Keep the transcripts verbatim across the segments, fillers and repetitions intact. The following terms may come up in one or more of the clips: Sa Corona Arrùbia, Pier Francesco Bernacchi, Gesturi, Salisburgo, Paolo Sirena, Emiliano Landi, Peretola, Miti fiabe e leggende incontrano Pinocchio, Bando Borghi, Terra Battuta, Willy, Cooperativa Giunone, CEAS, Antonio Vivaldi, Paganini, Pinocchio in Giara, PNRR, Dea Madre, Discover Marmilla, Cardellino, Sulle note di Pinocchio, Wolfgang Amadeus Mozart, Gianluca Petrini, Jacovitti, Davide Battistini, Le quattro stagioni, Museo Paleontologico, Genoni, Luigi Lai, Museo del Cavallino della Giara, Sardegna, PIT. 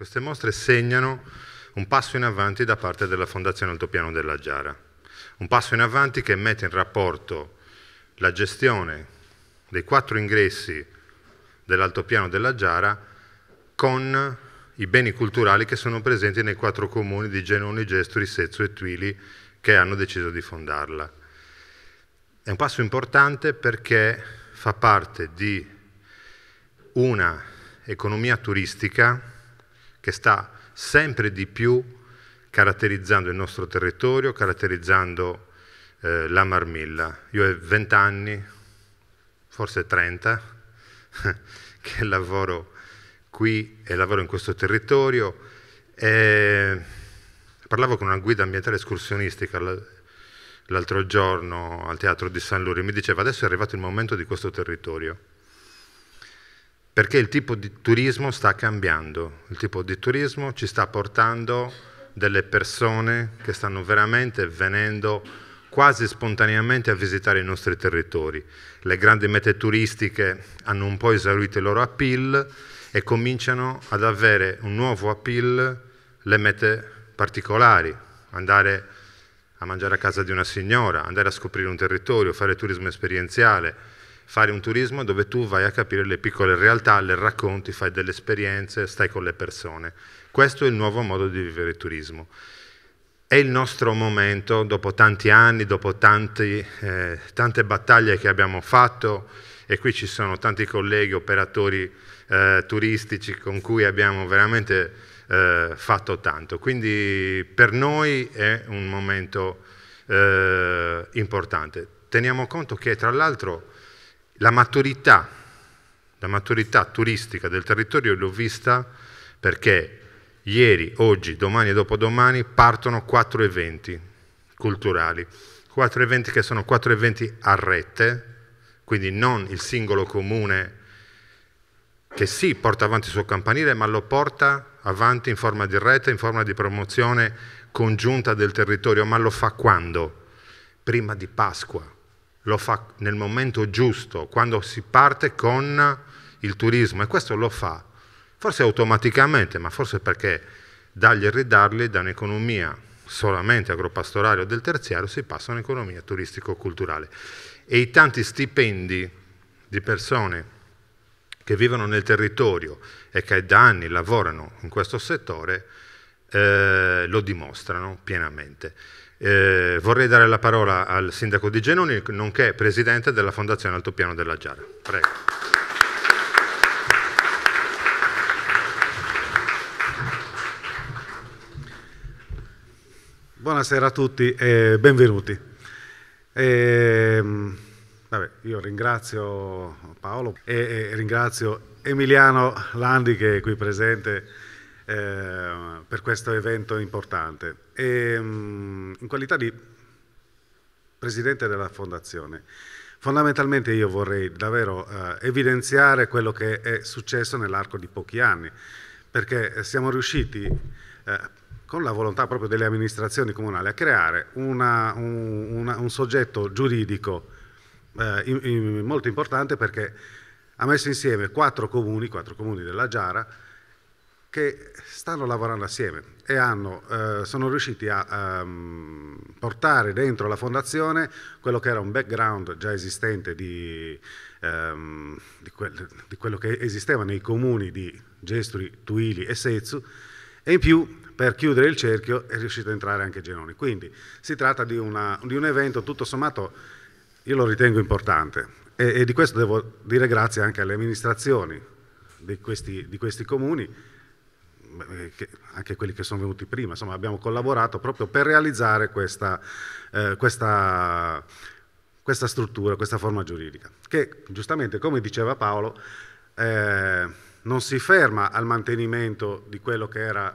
Queste mostre segnano un passo in avanti da parte della Fondazione Altopiano della Giara, un passo in avanti che mette in rapporto la gestione dei quattro ingressi dell'Altopiano della Giara con i beni culturali che sono presenti nei quattro comuni di Genoni, Gesturi, Setzu e Tuili che hanno deciso di fondarla. È un passo importante perché fa parte di una economia turistica che sta sempre di più caratterizzando il nostro territorio, caratterizzando eh, la Marmilla. Io ho vent'anni, forse trenta, che lavoro qui e lavoro in questo territorio. E parlavo con una guida ambientale escursionistica l'altro giorno al Teatro di San Lurio e mi diceva: adesso è arrivato il momento di questo territorio, perché il tipo di turismo sta cambiando, il tipo di turismo ci sta portando delle persone che stanno veramente venendo quasi spontaneamente a visitare i nostri territori. Le grandi mete turistiche hanno un po' esaurito il loro appeal e cominciano ad avere un nuovo appeal le mete particolari, andare a mangiare a casa di una signora, andare a scoprire un territorio, fare turismo esperienziale, fare un turismo dove tu vai a capire le piccole realtà, le racconti, fai delle esperienze, stai con le persone. Questo è il nuovo modo di vivere il turismo. È il nostro momento, dopo tanti anni, dopo tanti, eh, tante battaglie che abbiamo fatto, e qui ci sono tanti colleghi, operatori eh, turistici con cui abbiamo veramente Eh, fatto tanto, quindi per noi è un momento eh, importante. Teniamo conto che tra l'altro la maturità, la maturità turistica del territorio l'ho vista perché ieri, oggi, domani e dopodomani partono quattro eventi culturali, quattro eventi che sono quattro eventi a rete, quindi non il singolo comune che sì porta avanti il suo campanile, ma lo porta avanti in forma di rete, in forma di promozione congiunta del territorio. Ma lo fa quando? Prima di Pasqua, lo fa nel momento giusto, quando si parte con il turismo, e questo lo fa forse automaticamente, ma forse perché dagli e ridarli, da un'economia solamente agropastorale o del terziario si passa a un'economia turistico-culturale, e i tanti stipendi di persone che vivono nel territorio e che da anni lavorano in questo settore, eh, lo dimostrano pienamente. Eh, vorrei dare la parola al sindaco di Genoni, nonché presidente della Fondazione Altopiano della Giara. Prego. Buonasera a tutti e benvenuti. Ehm... Vabbè, io ringrazio Paolo e, e ringrazio Emiliano Landi, che è qui presente eh, per questo evento importante, e, mh, in qualità di presidente della Fondazione. Fondamentalmente io vorrei davvero eh, evidenziare quello che è successo nell'arco di pochi anni, perché siamo riusciti, eh, con la volontà proprio delle amministrazioni comunali, a creare una, un, una, un soggetto giuridico Eh, in, in, molto importante, perché ha messo insieme quattro comuni, quattro comuni della Giara, che stanno lavorando assieme e hanno, eh, sono riusciti a um, portare dentro la fondazione quello che era un background già esistente di, um, di, quel, di quello che esisteva nei comuni di Gesturi, Tuili e Setzu, e in più, per chiudere il cerchio, è riuscito ad entrare anche Genoni. Quindi si tratta di, una, di un evento tutto sommato, io lo ritengo importante, e, e di questo devo dire grazie anche alle amministrazioni di questi, di questi comuni, che, anche quelli che sono venuti prima. Insomma, abbiamo collaborato proprio per realizzare questa, eh, questa, questa struttura, questa forma giuridica, che giustamente, come diceva Paolo, eh, non si ferma al mantenimento di quello che era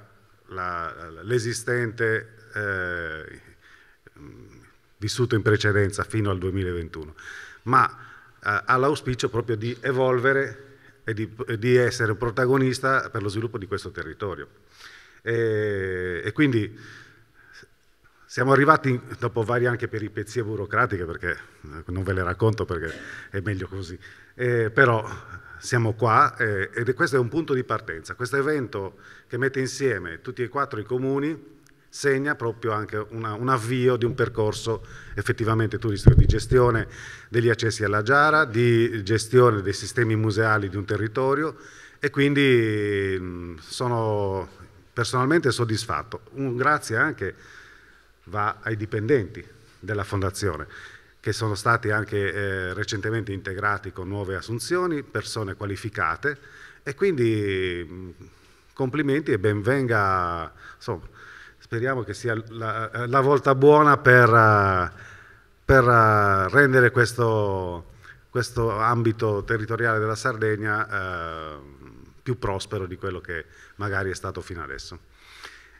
l'esistente eh, vissuto in precedenza fino al duemilaventuno, ma eh, all'auspicio proprio di evolvere e di, di essere protagonista per lo sviluppo di questo territorio. E, e quindi siamo arrivati, dopo varie anche peripezie burocratiche, perché non ve le racconto perché è meglio così, eh, però siamo qua eh, ed questo è un punto di partenza. Questo evento che mette insieme tutti e quattro i comuni segna proprio anche una, un avvio di un percorso effettivamente turistico di gestione degli accessi alla Giara, di gestione dei sistemi museali di un territorio, e quindi sono personalmente soddisfatto. Un grazie anche va ai dipendenti della Fondazione, che sono stati anche eh, recentemente integrati con nuove assunzioni, persone qualificate, e quindi complimenti e benvenga, insomma. Speriamo che sia la, la volta buona per, per rendere questo, questo ambito territoriale della Sardegna eh, più prospero di quello che magari è stato fino adesso.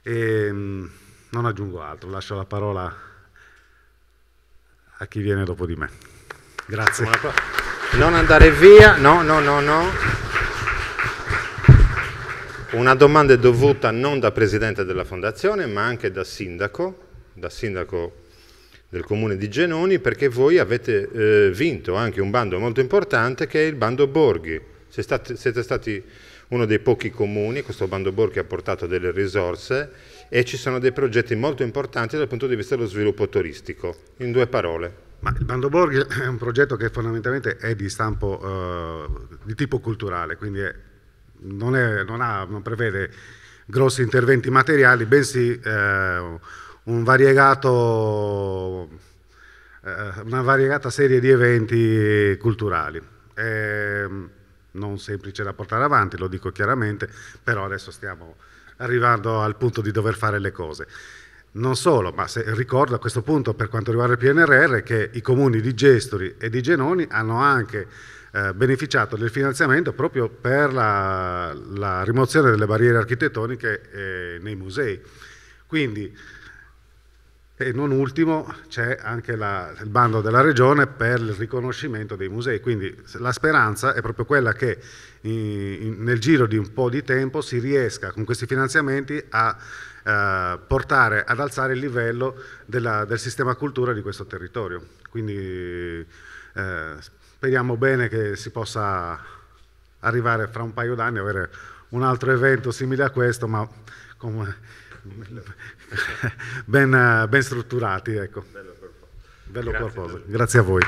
E, non aggiungo altro, lascio la parola a chi viene dopo di me. Grazie. Non andare via, no, no, no, no. Una domanda è dovuta non da presidente della Fondazione, ma anche da sindaco, da sindaco del comune di Genoni, perché voi avete eh, vinto anche un bando molto importante che è il Bando Borghi. Siete stati, siete stati uno dei pochi comuni, questo Bando Borghi ha portato delle risorse e ci sono dei progetti molto importanti dal punto di vista dello sviluppo turistico. In due parole. Ma il Bando Borghi è un progetto che fondamentalmente è di stampo eh, di tipo culturale, quindi è Non, è, non, ha, non prevede grossi interventi materiali, bensì eh, un variegato, eh, una variegata serie di eventi culturali. È non semplice da portare avanti, lo dico chiaramente, però adesso stiamo arrivando al punto di dover fare le cose. Non solo, ma se ricordo a questo punto per quanto riguarda il P N R R che i comuni di Gesturi e di Genoni hanno anche eh, beneficiato del finanziamento proprio per la, la rimozione delle barriere architettoniche eh, nei musei. Quindi, e non ultimo, c'è anche la, il bando della Regione per il riconoscimento dei musei. Quindi la speranza è proprio quella che in, nel giro di un po' di tempo si riesca con questi finanziamenti a eh, portare ad alzare il livello della, del sistema cultura di questo territorio. Quindi eh, speriamo bene che si possa arrivare fra un paio d'anni a avere un altro evento simile a questo, ma con, Ben, ben strutturati, ecco. Bello, Bello grazie, corposo. Grazie a voi.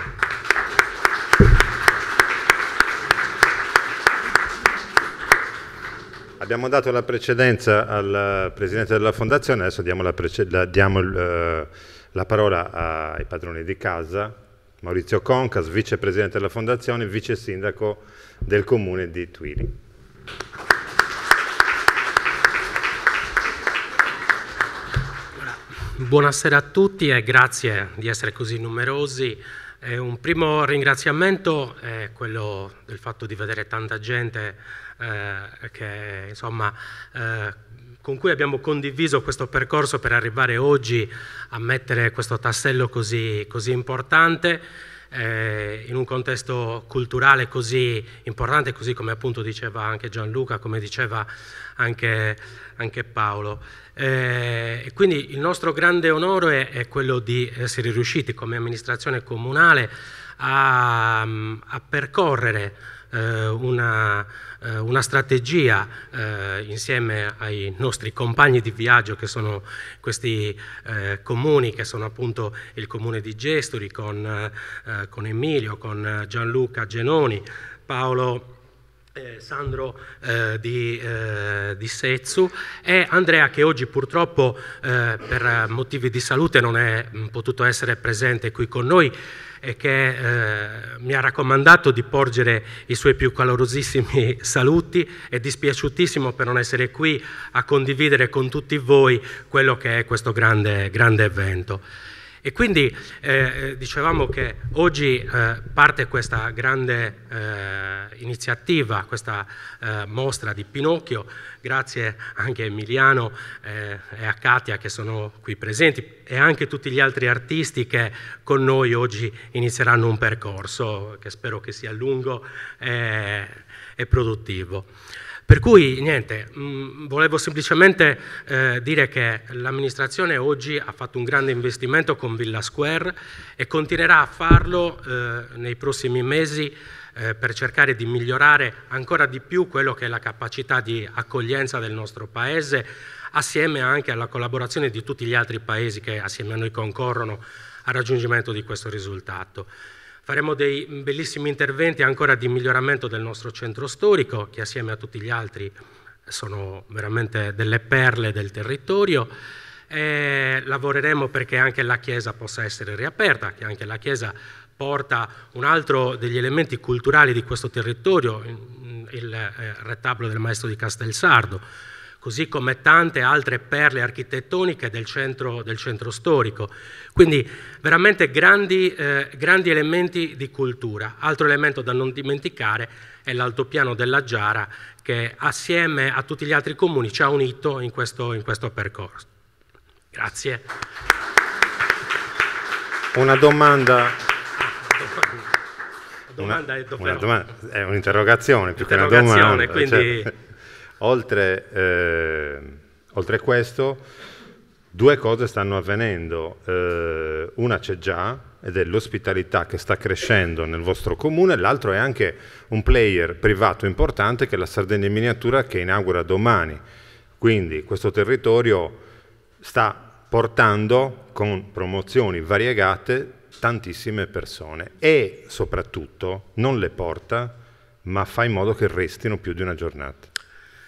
Abbiamo dato la precedenza al presidente della Fondazione, adesso diamo la, la, diamo il, la parola ai padroni di casa. Maurizio Concas, vicepresidente della Fondazione, vice sindaco del comune di Tuili. Buonasera a tutti e grazie di essere così numerosi. Eh, un primo ringraziamento è quello del fatto di vedere tanta gente eh, che, insomma, eh, con cui abbiamo condiviso questo percorso per arrivare oggi a mettere questo tassello così, così importante eh, in un contesto culturale così importante, così come appunto diceva anche Gianluca, come diceva anche, anche Paolo. Eh, quindi il nostro grande onore è, è quello di essere riusciti come amministrazione comunale a, a percorrere eh, una, eh, una strategia eh, insieme ai nostri compagni di viaggio che sono questi eh, comuni, che sono appunto il comune di Gesturi con, eh, con Emilio, con Gianluca Genoni, Paolo Eh, Sandro eh, di, eh, di Setzu e Andrea, che oggi purtroppo eh, per motivi di salute non è potuto essere presente qui con noi e che eh, mi ha raccomandato di porgere i suoi più calorosissimi saluti. È dispiaciutissimo per non essere qui a condividere con tutti voi quello che è questo grande, grande evento. E quindi eh, dicevamo che oggi eh, parte questa grande eh, iniziativa, questa eh, mostra di Pinocchio, grazie anche a Emiliano eh, e a Katia che sono qui presenti e anche tutti gli altri artisti che con noi oggi inizieranno un percorso che spero che sia lungo e, e produttivo. Per cui, niente, mh, volevo semplicemente eh, dire che l'amministrazione oggi ha fatto un grande investimento con Villa Square e continuerà a farlo eh, nei prossimi mesi eh, per cercare di migliorare ancora di più quello che è la capacità di accoglienza del nostro Paese, assieme anche alla collaborazione di tutti gli altri Paesi che assieme a noi concorrono al raggiungimento di questo risultato. Faremo dei bellissimi interventi ancora di miglioramento del nostro centro storico, che assieme a tutti gli altri sono veramente delle perle del territorio. E lavoreremo perché anche la Chiesa possa essere riaperta, che anche la Chiesa porta un altro degli elementi culturali di questo territorio, il retablo del Maestro di Castelsardo, così come tante altre perle architettoniche del centro, del centro storico. Quindi veramente grandi, eh, grandi elementi di cultura. Altro elemento da non dimenticare è l'altopiano della Giara, che assieme a tutti gli altri comuni ci ha unito in questo, in questo percorso. Grazie. Una domanda... Una, una domanda, è un'interrogazione più che una domanda. Quindi... Cioè, oltre, eh, oltre questo, due cose stanno avvenendo. Eh, una c'è già, ed è l'ospitalità che sta crescendo nel vostro comune, l'altro è anche un player privato importante che è la Sardegna in miniatura, che inaugura domani. Quindi questo territorio sta portando con promozioni variegate tantissime persone e soprattutto non le porta, ma fa in modo che restino più di una giornata.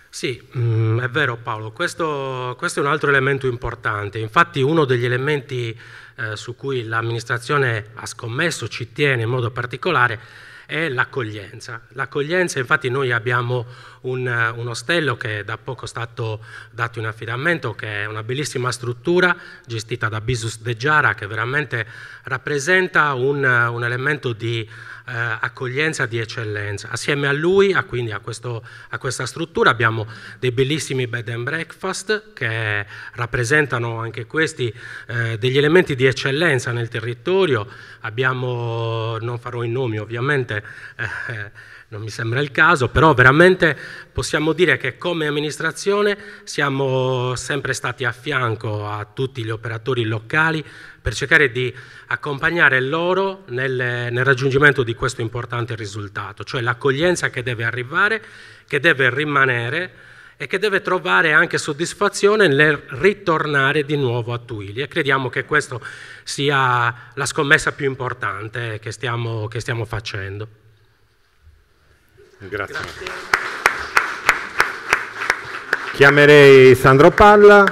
Sì, mh, è vero Paolo, questo, questo è un altro elemento importante. Infatti uno degli elementi eh, su cui l'amministrazione ha scommesso, ci tiene in modo particolare, è l'accoglienza. L'accoglienza, infatti noi abbiamo un, un ostello che da poco è stato dato in affidamento, che è una bellissima struttura gestita da Domus de Janas, che veramente rappresenta un, un elemento di eh, accoglienza di eccellenza. Assieme a lui, a, quindi a, questo, a questa struttura, abbiamo dei bellissimi bed and breakfast che rappresentano anche questi eh, degli elementi di eccellenza nel territorio. Abbiamo, non farò i nomi ovviamente, Eh, non mi sembra il caso, però veramente possiamo dire che come amministrazione siamo sempre stati a fianco a tutti gli operatori locali per cercare di accompagnare loro nel, nel raggiungimento di questo importante risultato, cioè l'accoglienza che deve arrivare, che deve rimanere e che deve trovare anche soddisfazione nel ritornare di nuovo a Tuili, e crediamo che questa sia la scommessa più importante che stiamo, che stiamo facendo. Grazie. Grazie. Chiamerei Sandro Palla,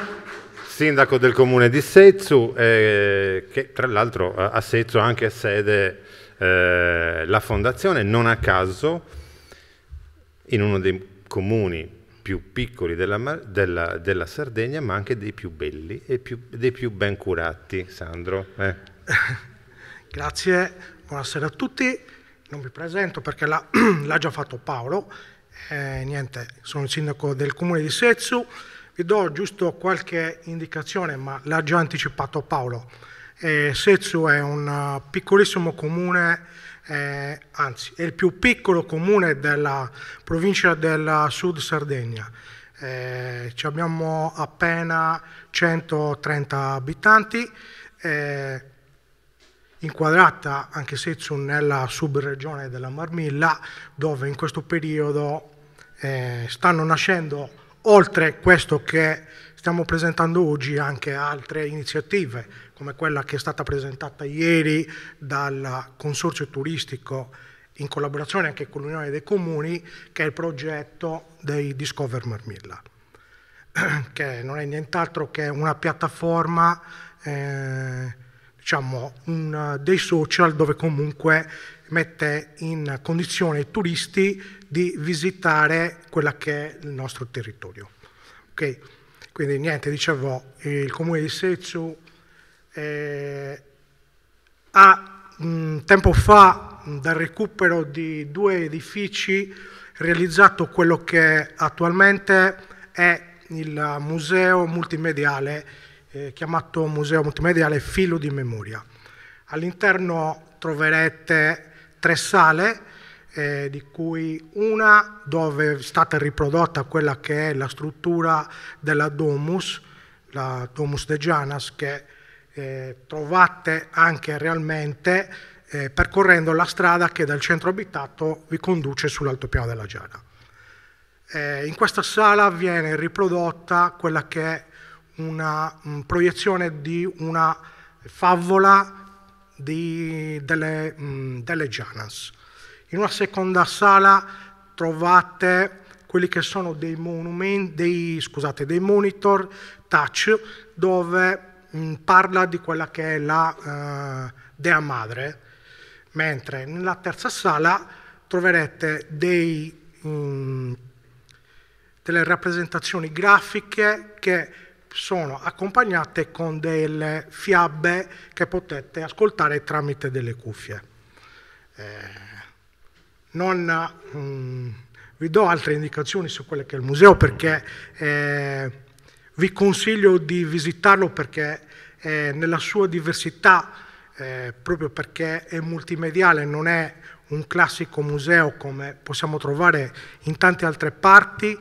sindaco del comune di Setzu, eh, che tra l'altro a Setzu ha anche sede eh, la fondazione, non a caso in uno dei comuni più piccoli della, della, della Sardegna, ma anche dei più belli e più, dei più ben curati. Sandro. Eh. Grazie, buonasera a tutti. Non vi presento perché l'ha già fatto Paolo. Eh, niente, sono il sindaco del comune di Setzu. Vi do giusto qualche indicazione, ma l'ha già anticipato Paolo. Eh, Setzu è un piccolissimo comune. Eh, anzi, è il più piccolo comune della provincia della Sud Sardegna. Eh, ci abbiamo appena centotrenta abitanti, eh, inquadrata anche Setzu nella subregione della Marmilla, dove in questo periodo eh, stanno nascendo, oltre questo che stiamo presentando oggi, anche altre iniziative, come quella che è stata presentata ieri dal Consorzio Turistico in collaborazione anche con l'Unione dei Comuni, che è il progetto dei Discover Marmilla, che non è nient'altro che una piattaforma, eh, diciamo, un, dei social, dove comunque mette in condizione i turisti di visitare quella che è il nostro territorio. Okay? Quindi niente, dicevo, il comune di Setzu eh, ha mh, tempo fa, mh, dal recupero di due edifici, realizzato quello che attualmente è il museo multimediale, eh, chiamato Museo Multimediale Filo di Memoria. All'interno troverete tre sale, Eh, di cui una dove è stata riprodotta quella che è la struttura della Domus, la Domus de Janas, che eh, trovate anche realmente eh, percorrendo la strada che dal centro abitato vi conduce sull'altopiano della Giara. Eh, in questa sala viene riprodotta quella che è una mh, proiezione di una favola di, delle, mh, delle Janas. In una seconda sala trovate quelli che sono dei, monumenti, dei, scusate, dei monitor touch, dove mh, parla di quella che è la eh, Dea Madre, mentre nella terza sala troverete dei, mh, delle rappresentazioni grafiche che sono accompagnate con delle fiabe che potete ascoltare tramite delle cuffie. Eh, non... Mh, Vi do altre indicazioni su quello che è il museo, perché eh, vi consiglio di visitarlo, perché eh, nella sua diversità, eh, proprio perché è multimediale, non è un classico museo come possiamo trovare in tante altre parti,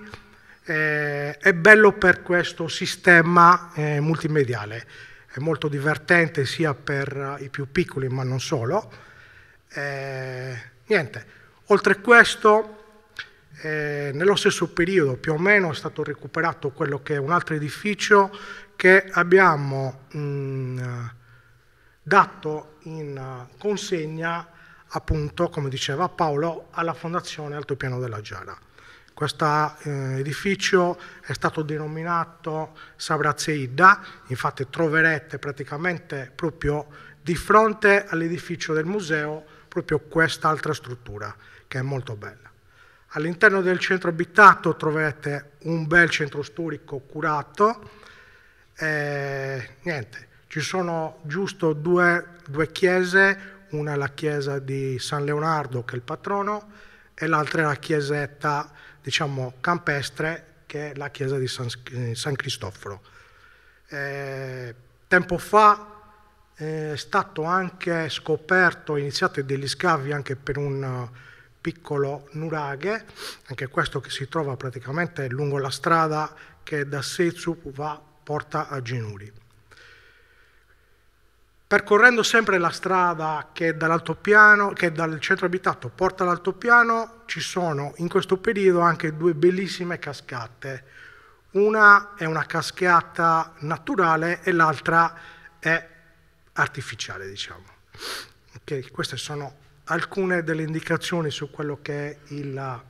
eh, è bello per questo sistema eh, multimediale. È molto divertente sia per i più piccoli, ma non solo. Eh, niente, oltre questo... Eh, nello stesso periodo più o meno è stato recuperato quello che è un altro edificio che abbiamo mh, dato in consegna, appunto, come diceva Paolo, alla Fondazione Altopiano della Giara. Questo eh, edificio è stato denominato Savrazeida, infatti troverete praticamente proprio di fronte all'edificio del museo proprio quest'altra struttura che è molto bella. All'interno del centro abitato troverete un bel centro storico curato. Eh, niente, ci sono giusto due, due chiese, una è la chiesa di San Leonardo, che è il patrono, e l'altra è la chiesetta, diciamo, campestre, che è la chiesa di San, San Cristoforo. Eh, tempo fa è stato anche scoperto, iniziati degli scavi anche per un... piccolo nuraghe, anche questo che si trova praticamente lungo la strada che da Setzu va, porta a Genoni. Percorrendo sempre la strada che, dall'altopiano, che dal centro abitato porta all'altopiano, ci sono in questo periodo anche due bellissime cascate. Una è una cascata naturale e l'altra è artificiale, diciamo. Okay, queste sono alcune delle indicazioni su quello che è il,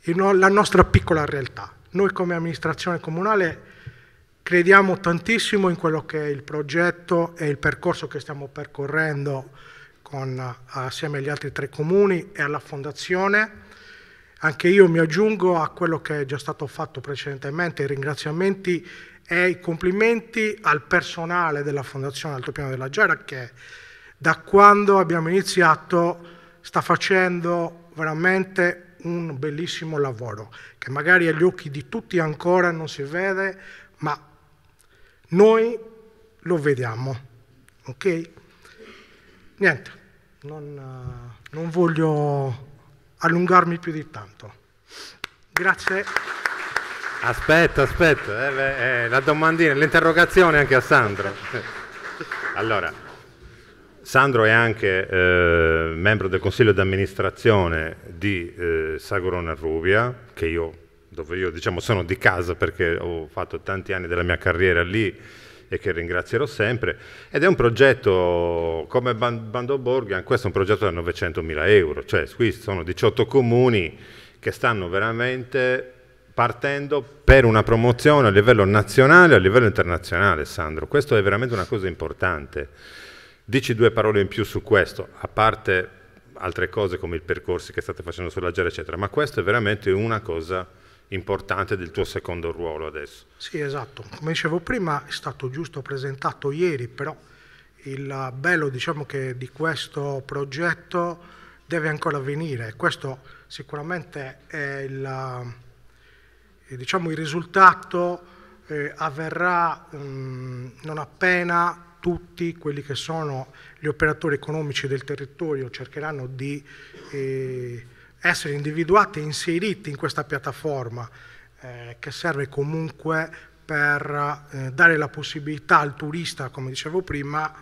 il, la nostra piccola realtà. Noi come amministrazione comunale crediamo tantissimo in quello che è il progetto e il percorso che stiamo percorrendo con, assieme agli altri tre comuni e alla Fondazione. Anche io mi aggiungo a quello che è già stato fatto precedentemente, i ringraziamenti e i complimenti al personale della Fondazione Altopiano della Giara che da quando abbiamo iniziato sta facendo veramente un bellissimo lavoro, che magari agli occhi di tutti ancora non si vede, ma noi lo vediamo, ok? Niente, non, non voglio allungarmi più di tanto. Grazie. Aspetta, aspetta, eh, eh, la domandina, l'interrogazione anche a Sandro. Allora... Sandro è anche eh, membro del consiglio di amministrazione di eh, Sa Corona Arrùbia, che io, dove io diciamo, sono di casa perché ho fatto tanti anni della mia carriera lì e che ringrazierò sempre. Ed è un progetto come Bando Borghi, questo è un progetto da novecentomila euro, cioè qui sono diciotto comuni che stanno veramente partendo per una promozione a livello nazionale e a livello internazionale, Sandro. Questo è veramente una cosa importante. Dici due parole in più su questo, a parte altre cose come i percorsi che state facendo sulla Giara, eccetera, ma questo è veramente una cosa importante del tuo secondo ruolo adesso. Sì, esatto. Come dicevo prima, è stato giusto presentato ieri, però il bello, diciamo, che di questo progetto deve ancora venire. Questo sicuramente è il, diciamo, il risultato eh, avverrà mh, non appena... tutti quelli che sono gli operatori economici del territorio cercheranno di eh, essere individuati e inseriti in questa piattaforma eh, che serve comunque per eh, dare la possibilità al turista, come dicevo prima,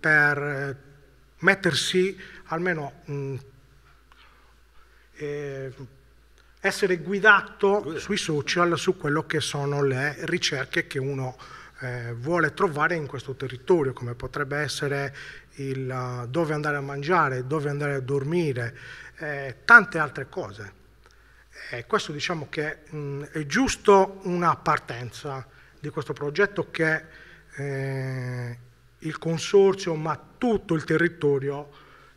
per eh, mettersi almeno mh, eh, essere guidato sui social su quello che sono le ricerche che uno eh, vuole trovare in questo territorio, come potrebbe essere il dove andare a mangiare, dove andare a dormire, eh, tante altre cose. E questo, diciamo che mh, è giusto una partenza di questo progetto che eh, il consorzio, ma tutto il territorio,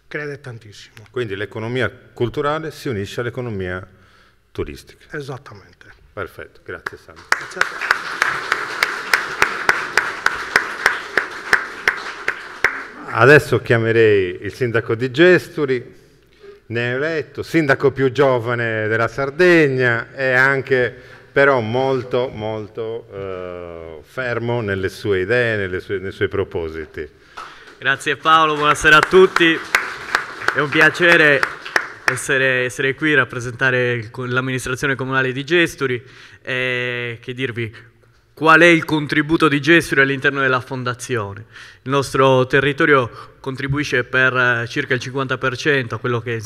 crede tantissimo. Quindi l'economia culturale si unisce all'economia turistica. Esattamente. Perfetto, grazie Sandro. Grazie a te. Adesso chiamerei il sindaco di Gesturi, neoeletto, sindaco più giovane della Sardegna e anche però molto, molto eh, fermo nelle sue idee, nelle sue, nei suoi propositi. Grazie Paolo, buonasera a tutti. È un piacere essere, essere qui, rappresentare l'amministrazione comunale di Gesturi e che dirvi qual è il contributo di Gesturi all'interno della fondazione. Il nostro territorio contribuisce per circa il cinquanta per cento a quello che è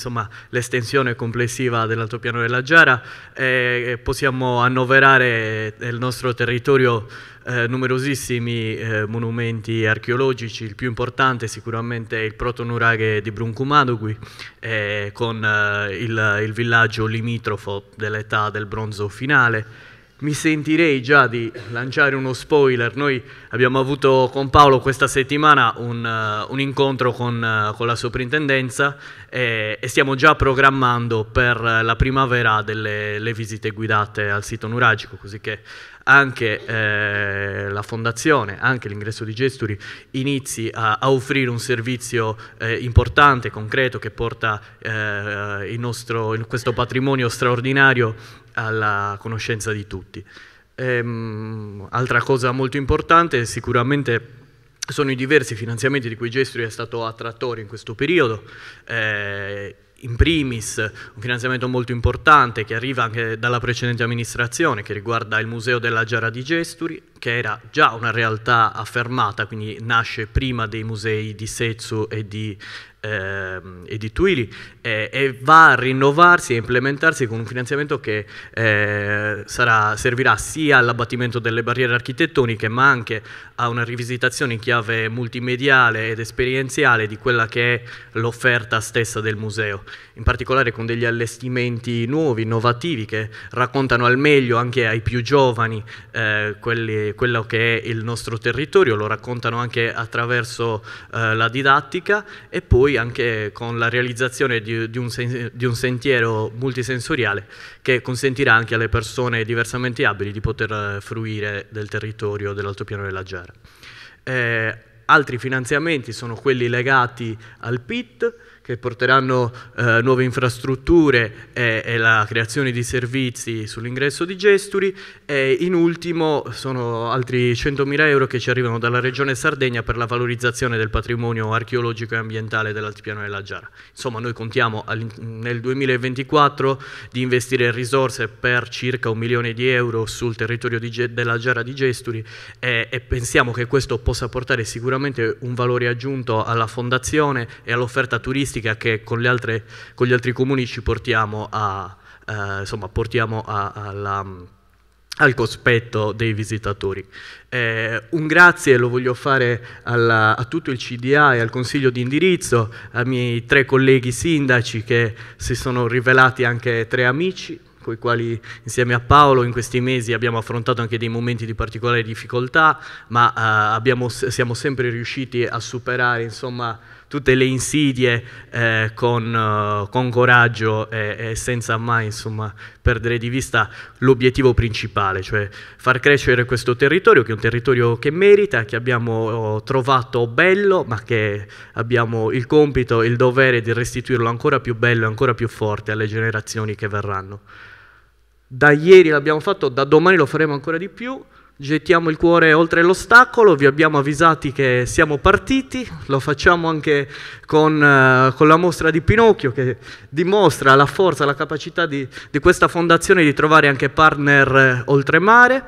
l'estensione complessiva dell'Altopiano della Giara e possiamo annoverare nel nostro territorio eh, numerosissimi eh, monumenti archeologici. Il più importante sicuramente è il Protonuraghe di Bruncumadugui eh, con eh, il, il villaggio limitrofo dell'età del bronzo finale. Mi sentirei già di lanciare uno spoiler. Noi abbiamo avuto con Paolo questa settimana un, uh, un incontro con, uh, con la soprintendenza e, e stiamo già programmando per uh, la primavera delle le visite guidate al sito nuragico, così che anche eh, la fondazione, anche l'ingresso di Gesturi inizi a, a offrire un servizio eh, importante, concreto, che porta eh, il nostro, il, questo patrimonio straordinario alla conoscenza di tutti. Ehm, altra cosa molto importante sicuramente sono i diversi finanziamenti di cui Gesturi è stato attrattore in questo periodo. Eh, In primis un finanziamento molto importante che arriva anche dalla precedente amministrazione, che riguarda il Museo della Giara di Gesturi, che era già una realtà affermata, quindi nasce prima dei musei di Setzu e di, eh, e di Tuili eh, e va a rinnovarsi e implementarsi con un finanziamento che eh, sarà, servirà sia all'abbattimento delle barriere architettoniche ma anche a una rivisitazione in chiave multimediale ed esperienziale di quella che è l'offerta stessa del museo, in particolare con degli allestimenti nuovi, innovativi, che raccontano al meglio anche ai più giovani eh, quelli, quello che è il nostro territorio, lo raccontano anche attraverso eh, la didattica e poi anche con la realizzazione di, di, un sen- di un sentiero multisensoriale che consentirà anche alle persone diversamente abili di poter fruire del territorio dell'Altopiano della Giara. Eh, altri finanziamenti sono quelli legati al P I T, che porteranno eh, nuove infrastrutture e, e la creazione di servizi sull'ingresso di Gesturi, e in ultimo sono altri centomila euro che ci arrivano dalla Regione Sardegna per la valorizzazione del patrimonio archeologico e ambientale dell'Altopiano della Giara. Insomma, noi contiamo nel duemilaventiquattro di investire risorse per circa un milione di euro sul territorio di, della Giara di Gesturi e, e pensiamo che questo possa portare sicuramente un valore aggiunto alla fondazione e all'offerta turistica che con, le altre, con gli altri comuni ci portiamo, a, eh, insomma, portiamo a, alla, al cospetto dei visitatori. Eh, un grazie lo voglio fare alla, a tutto il C D A e al Consiglio di indirizzo, ai miei tre colleghi sindaci che si sono rivelati anche tre amici, con i quali insieme a Paolo in questi mesi abbiamo affrontato anche dei momenti di particolare difficoltà, ma eh, abbiamo, siamo sempre riusciti a superare, insomma, tutte le insidie eh, con, uh, con coraggio e, e senza mai, insomma, perdere di vista l'obiettivo principale, cioè far crescere questo territorio, che è un territorio che merita, che abbiamo trovato bello, ma che abbiamo il compito e il dovere di restituirlo ancora più bello e ancora più forte alle generazioni che verranno. Da ieri l'abbiamo fatto, da domani lo faremo ancora di più. Gettiamo il cuore oltre l'ostacolo, vi abbiamo avvisati che siamo partiti, lo facciamo anche con, eh, con la mostra di Pinocchio, che dimostra la forza, la capacità di, di questa fondazione di trovare anche partner eh, oltremare.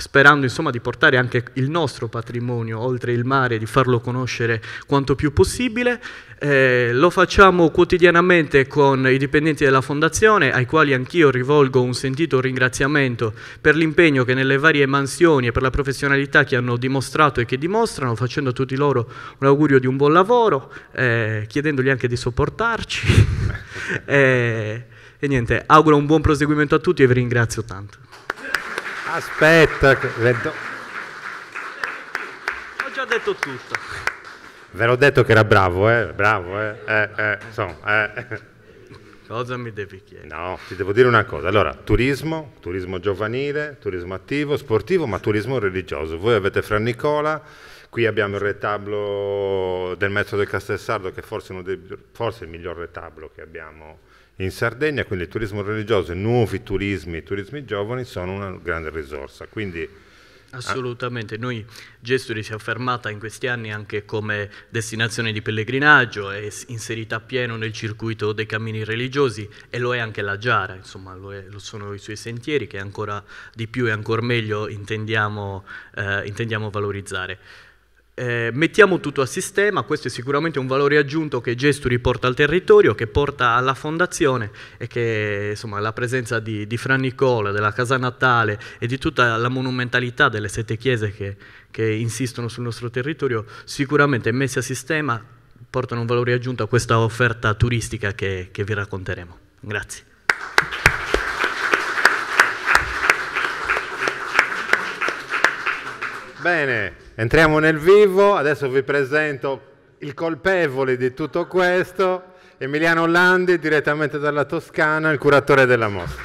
sperando insomma di portare anche il nostro patrimonio oltre il mare, di farlo conoscere quanto più possibile. Eh, lo facciamo quotidianamente con i dipendenti della Fondazione, ai quali anch'io rivolgo un sentito ringraziamento per l'impegno che nelle varie mansioni e per la professionalità che hanno dimostrato e che dimostrano, facendo a tutti loro un augurio di un buon lavoro, eh, chiedendogli anche di sopportarci. eh, e niente, auguro un buon proseguimento a tutti e vi ringrazio tanto. Aspetta, ho già detto tutto. Ve l'ho detto che era bravo, eh? Bravo, eh? Eh, eh, insomma, eh. Cosa mi devi chiedere? No, ti devo dire una cosa. Allora, turismo, turismo giovanile, turismo attivo, sportivo, ma turismo religioso. Voi avete Fra Nicola, qui abbiamo il retablo del Mezzo del Castelsardo, che è forse, uno dei, forse il miglior retablo che abbiamo in Sardegna, quindi il turismo religioso e nuovi turismi, i turismi giovani sono una grande risorsa, quindi... Assolutamente, noi Gesturi si è affermata in questi anni anche come destinazione di pellegrinaggio, è inserita pieno nel circuito dei cammini religiosi e lo è anche la Giara, insomma lo, è, lo sono i suoi sentieri che ancora di più e ancora meglio intendiamo, eh, intendiamo valorizzare. Eh, mettiamo tutto a sistema, questo è sicuramente un valore aggiunto che Gesturi porta al territorio, che porta alla Fondazione e che insomma, la presenza di, di Fra Nicola, della Casa Natale e di tutta la monumentalità delle sette chiese che, che insistono sul nostro territorio, sicuramente messe a sistema portano un valore aggiunto a questa offerta turistica che, che vi racconteremo. Grazie. Bene. Entriamo nel vivo, adesso vi presento il colpevole di tutto questo, Emiliano Landi, direttamente dalla Toscana, il curatore della mostra.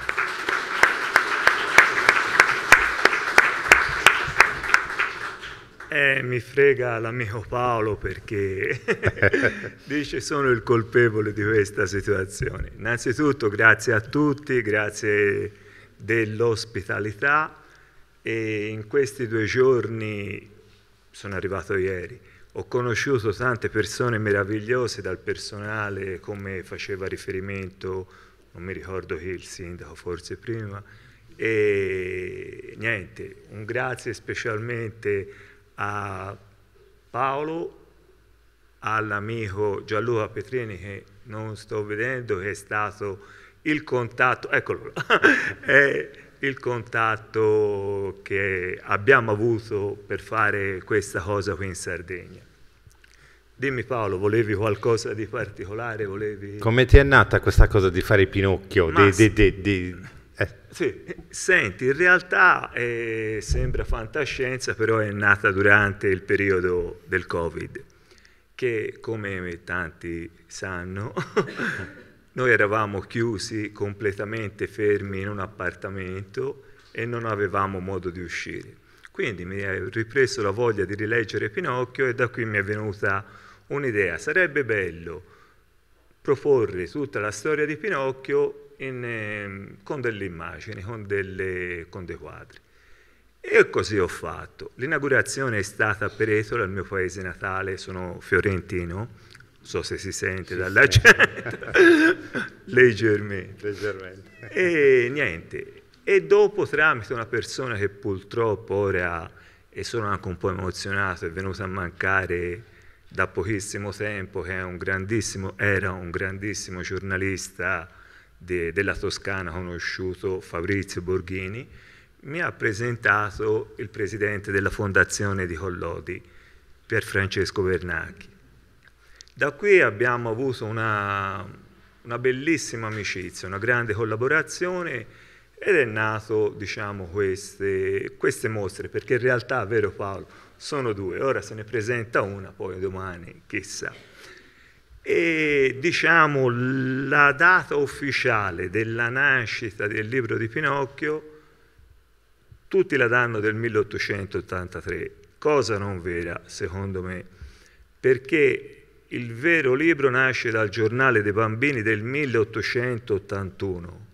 Eh, mi frega l'amico Paolo perché dice sono il colpevole di questa situazione. Innanzitutto grazie a tutti, grazie dell'ospitalità e in questi due giorni... Sono arrivato ieri, ho conosciuto tante persone meravigliose dal personale, come faceva riferimento, non mi ricordo chi, il sindaco forse prima, e niente, un grazie specialmente a Paolo, all'amico Gianluca Petrini che non sto vedendo, che è stato il contatto, eccolo là, è, il contatto che abbiamo avuto per fare questa cosa qui in Sardegna. Dimmi Paolo, volevi qualcosa di particolare? Volevi... Come ti è nata questa cosa di fare Pinocchio? Di, sì. Di, di, di... Eh. Sì. Senti, in realtà eh, sembra fantascienza, però è nata durante il periodo del Covid, che come tanti sanno... Noi eravamo chiusi, completamente fermi in un appartamento e non avevamo modo di uscire. Quindi mi è ripreso la voglia di rileggere Pinocchio e da qui mi è venuta un'idea. Sarebbe bello proporre tutta la storia di Pinocchio in, eh, con delle immagini, con, delle, con dei quadri. E così ho fatto. L'inaugurazione è stata a Peretola, il mio paese natale, sono fiorentino. Non so se si sente dall'accento, leggermente. leggermente. E niente, e dopo tramite una persona che purtroppo ora, e sono anche un po' emozionato, è venuta a mancare da pochissimo tempo, che è un grandissimo, era un grandissimo giornalista de, della Toscana conosciuto, Fabrizio Borghini, mi ha presentato il presidente della Fondazione di Collodi, Pier Francesco Bernacchi. Da qui abbiamo avuto una, una bellissima amicizia, una grande collaborazione ed è nato, diciamo, queste, queste mostre, perché in realtà, vero Paolo, sono due, ora se ne presenta una, poi domani, chissà. E diciamo la data ufficiale della nascita del libro di Pinocchio, tutti la danno del milleottocentottantatré, cosa non vera secondo me, perché... Il vero libro nasce dal Giornale dei Bambini del milleottocentottantuno,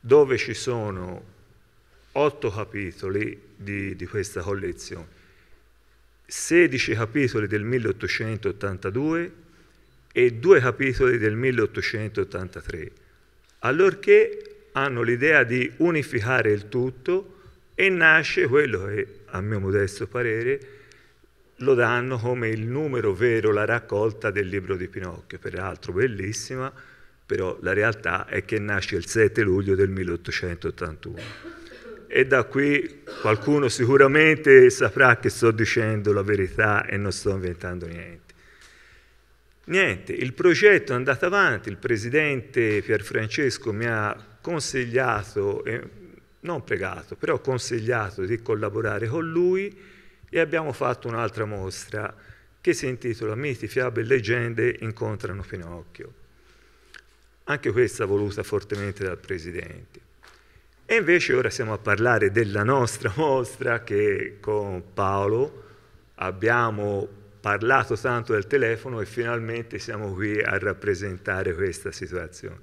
dove ci sono otto capitoli di, di questa collezione, sedici capitoli del milleottocentottantadue e due capitoli del milleottocentottantatré, allorché hanno l'idea di unificare il tutto e nasce quello che, a mio modesto parere, lo danno come il numero vero, la raccolta del libro di Pinocchio, peraltro bellissima, però la realtà è che nasce il sette luglio del milleottocentottantuno. E da qui qualcuno sicuramente saprà che sto dicendo la verità e non sto inventando niente. Niente, il progetto è andato avanti, il presidente Pier Francesco mi ha consigliato, eh, non pregato, però consigliato di collaborare con lui e abbiamo fatto un'altra mostra che si intitola Miti, fiabe e leggende incontrano Pinocchio. Anche questa voluta fortemente dal presidente. E invece ora siamo a parlare della nostra mostra che con Paolo abbiamo parlato tanto del telefono e finalmente siamo qui a rappresentare questa situazione.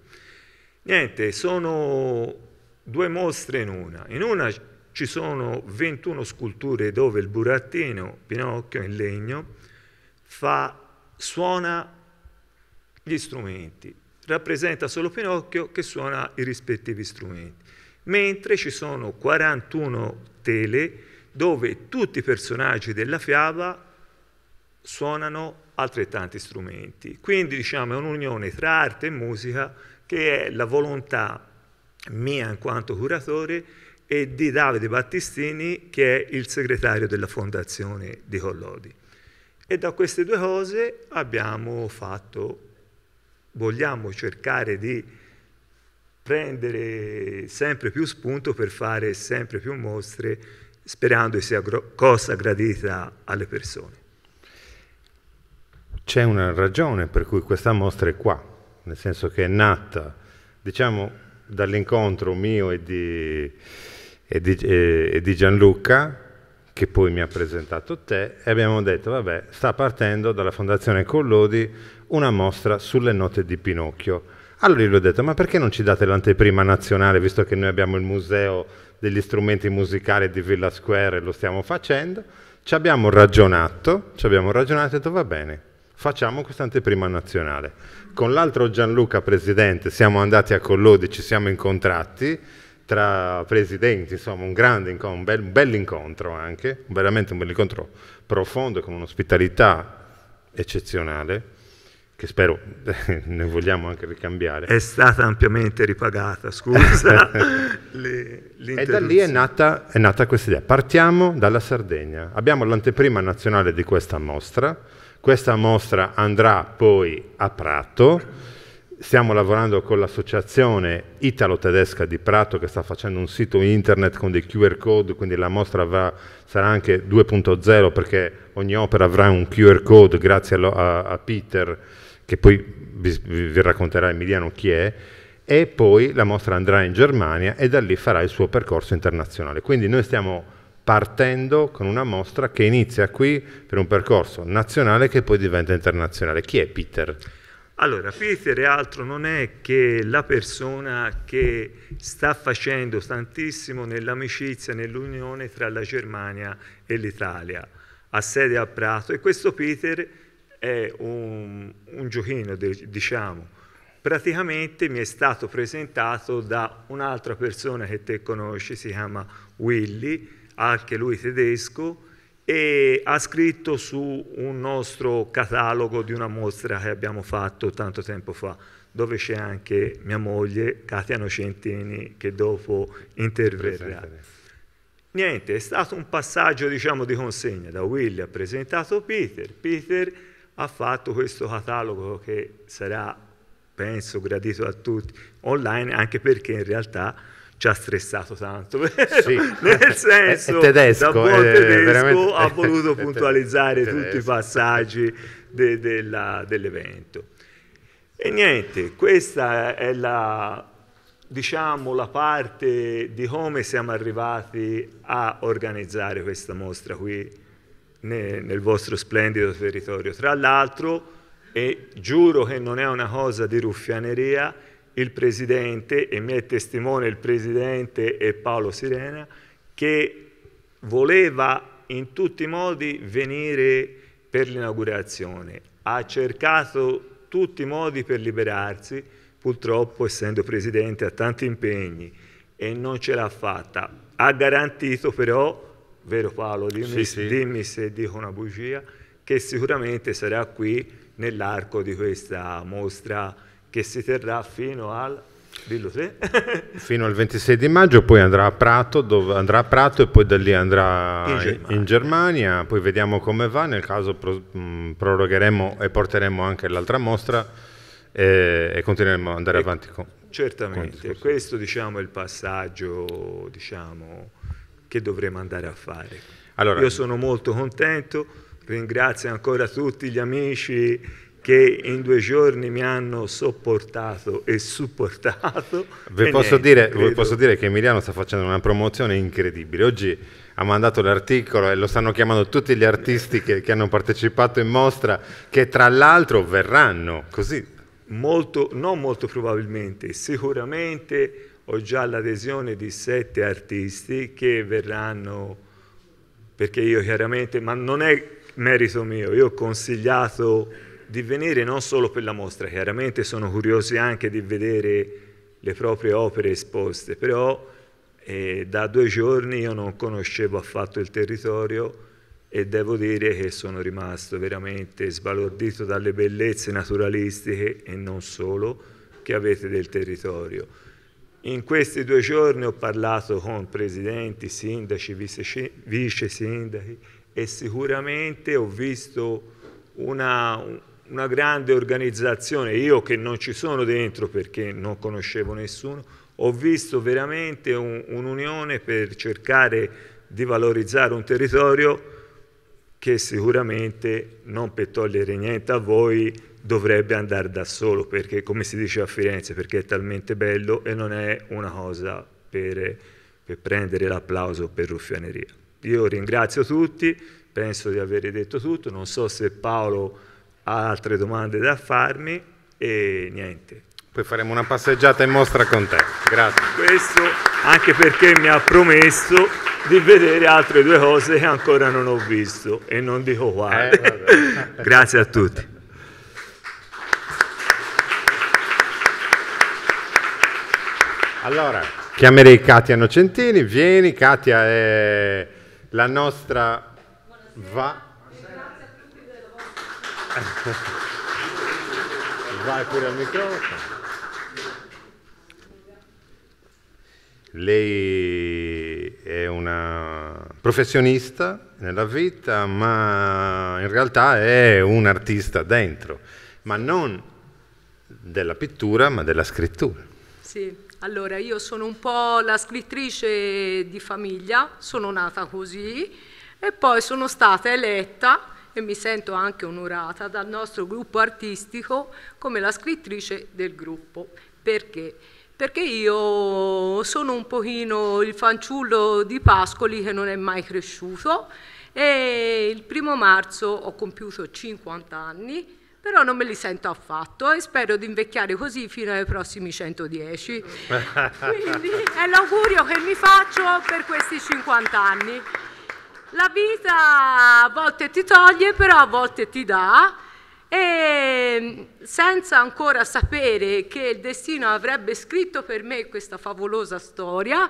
Niente, sono due mostre in una. In una ci sono ventuno sculture dove il burattino, Pinocchio in legno, fa, suona gli strumenti. Rappresenta solo Pinocchio che suona i rispettivi strumenti. Mentre ci sono quarantuno tele dove tutti i personaggi della fiaba suonano altrettanti strumenti. Quindi diciamo è un'unione tra arte e musica che è la volontà mia in quanto curatore e di Davide Battistini che è il segretario della Fondazione di Collodi. E da queste due cose abbiamo fatto, vogliamo cercare di prendere sempre più spunto per fare sempre più mostre sperando che sia cosa gradita alle persone. C'è una ragione per cui questa mostra è qua, nel senso che è nata, diciamo, dall'incontro mio e di, e, di, e di Gianluca, che poi mi ha presentato te, e abbiamo detto, vabbè, sta partendo dalla Fondazione Collodi una mostra sulle note di Pinocchio. Allora io gli ho detto, ma perché non ci date l'anteprima nazionale, visto che noi abbiamo il Museo degli Strumenti Musicali di Villa Square e lo stiamo facendo? Ci abbiamo ragionato, ci abbiamo ragionato e detto, va bene. Facciamo quest'anteprima nazionale. Con l'altro Gianluca, presidente, siamo andati a Collodi, ci siamo incontrati tra presidenti, insomma un grande incontro, un bel, un bel incontro anche, veramente un bel incontro profondo con un'ospitalità eccezionale, che spero ne vogliamo anche ricambiare. È stata ampiamente ripagata, scusa. le, e da lì è nata, è nata questa idea. Partiamo dalla Sardegna. Abbiamo l'anteprima nazionale di questa mostra. Questa mostra andrà poi a Prato, stiamo lavorando con l'associazione italo-tedesca di Prato che sta facendo un sito internet con dei Q R code, quindi la mostra avrà, sarà anche due punto zero perché ogni opera avrà un Q R code grazie a, a, a Peter, che poi vi, vi racconterà Emiliano chi è, e poi la mostra andrà in Germania e da lì farà il suo percorso internazionale. Quindi noi stiamo partendo con una mostra che inizia qui per un percorso nazionale che poi diventa internazionale. Chi è Peter? Allora, Peter è altro non è che la persona che sta facendo tantissimo nell'amicizia, nell'unione tra la Germania e l'Italia, ha sede a Prato, e questo Peter è un, un giochino, de, diciamo, praticamente mi è stato presentato da un'altra persona che te conosci, si chiama Willy, anche lui tedesco, e ha scritto su un nostro catalogo di una mostra che abbiamo fatto tanto tempo fa, dove c'è anche mia moglie, Katia Nocentini, che dopo interverrà. Niente, è stato un passaggio, diciamo, di consegna. Da Willy ha presentato Peter. Peter ha fatto questo catalogo che sarà, penso, gradito a tutti, online, anche perché in realtà ci ha stressato tanto, sì. Nel senso, è tedesco, da buon tedesco ha voluto puntualizzare tutti i passaggi de, de dell'evento. E niente, questa è la, diciamo, la parte di come siamo arrivati a organizzare questa mostra qui nel, nel vostro splendido territorio. Tra l'altro, e giuro che non è una cosa di ruffianeria, il presidente, e mi è testimone il presidente e Paolo Sirena, che voleva in tutti i modi venire per l'inaugurazione, ha cercato tutti i modi per liberarsi, purtroppo essendo presidente ha tanti impegni e non ce l'ha fatta. Ha garantito però, vero Paolo, dimmi, sì, sì. dimmi se dico una bugia, che sicuramente sarà qui nell'arco di questa mostra che si terrà fino al... Dillo te. Fino al ventisei di maggio, poi andrà a Prato, dove andrà a Prato e poi da lì andrà in Germania. In Germania, poi vediamo come va, nel caso pro, mh, prorogheremo e porteremo anche l'altra mostra e, e continueremo ad andare e, avanti. Con, certamente, con questo diciamo, è il passaggio diciamo, che dovremo andare a fare. Allora, io sono molto contento, ringrazio ancora tutti gli amici che in due giorni mi hanno sopportato e supportato. Vi posso, posso dire che Emiliano sta facendo una promozione incredibile. Oggi ha mandato l'articolo e lo stanno chiamando tutti gli artisti che, che hanno partecipato in mostra, che tra l'altro verranno così. Molto, non molto probabilmente, sicuramente ho già l'adesione di sette artisti che verranno, perché io chiaramente, ma non è merito mio, io ho consigliato di venire non solo per la mostra, chiaramente sono curiosi anche di vedere le proprie opere esposte, però eh, da due giorni io non conoscevo affatto il territorio e devo dire che sono rimasto veramente sbalordito dalle bellezze naturalistiche e non solo che avete del territorio. In questi due giorni ho parlato con presidenti, sindaci, vice, vice sindaci e sicuramente ho visto una... una grande organizzazione, io che non ci sono dentro perché non conoscevo nessuno, ho visto veramente un'unione per cercare di valorizzare un territorio che sicuramente, non per togliere niente a voi, dovrebbe andare da solo, perché come si dice a Firenze, perché è talmente bello e non è una cosa per, per prendere l'applauso per ruffianeria. Io ringrazio tutti, penso di aver detto tutto, non so se Paolo... altre domande da farmi e niente. Poi faremo una passeggiata in mostra con te. Grazie. Questo anche perché mi ha promesso di vedere altre due cose che ancora non ho visto e non dico quale. Eh, Grazie a tutti. Allora, chiamerei Katia Nocentini. Vieni, Katia è la nostra... Buonasera. Va... Vai pure al microfono. Lei è una professionista nella vita, ma in realtà è un artista dentro, ma non della pittura, ma della scrittura. Sì, allora io sono un po' la scrittrice di famiglia, sono nata così e poi sono stata eletta e mi sento anche onorata dal nostro gruppo artistico come la scrittrice del gruppo. Perché? Perché io sono un pochino il fanciullo di Pascoli che non è mai cresciuto e il primo marzo ho compiuto cinquanta anni, però non me li sento affatto e spero di invecchiare così fino ai prossimi centodieci. Quindi è l'augurio che mi faccio per questi cinquanta anni. La vita a volte ti toglie, però a volte ti dà, e senza ancora sapere che il destino avrebbe scritto per me questa favolosa storia,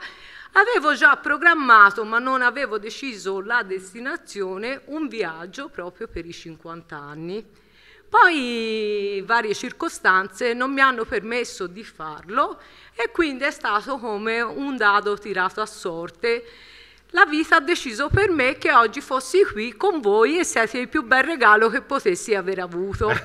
avevo già programmato, ma non avevo deciso la destinazione, un viaggio proprio per i cinquanta anni. Poi varie circostanze non mi hanno permesso di farlo e quindi è stato come un dado tirato a sorte. La vita ha deciso per me che oggi fossi qui con voi e siete il più bel regalo che potessi aver avuto. E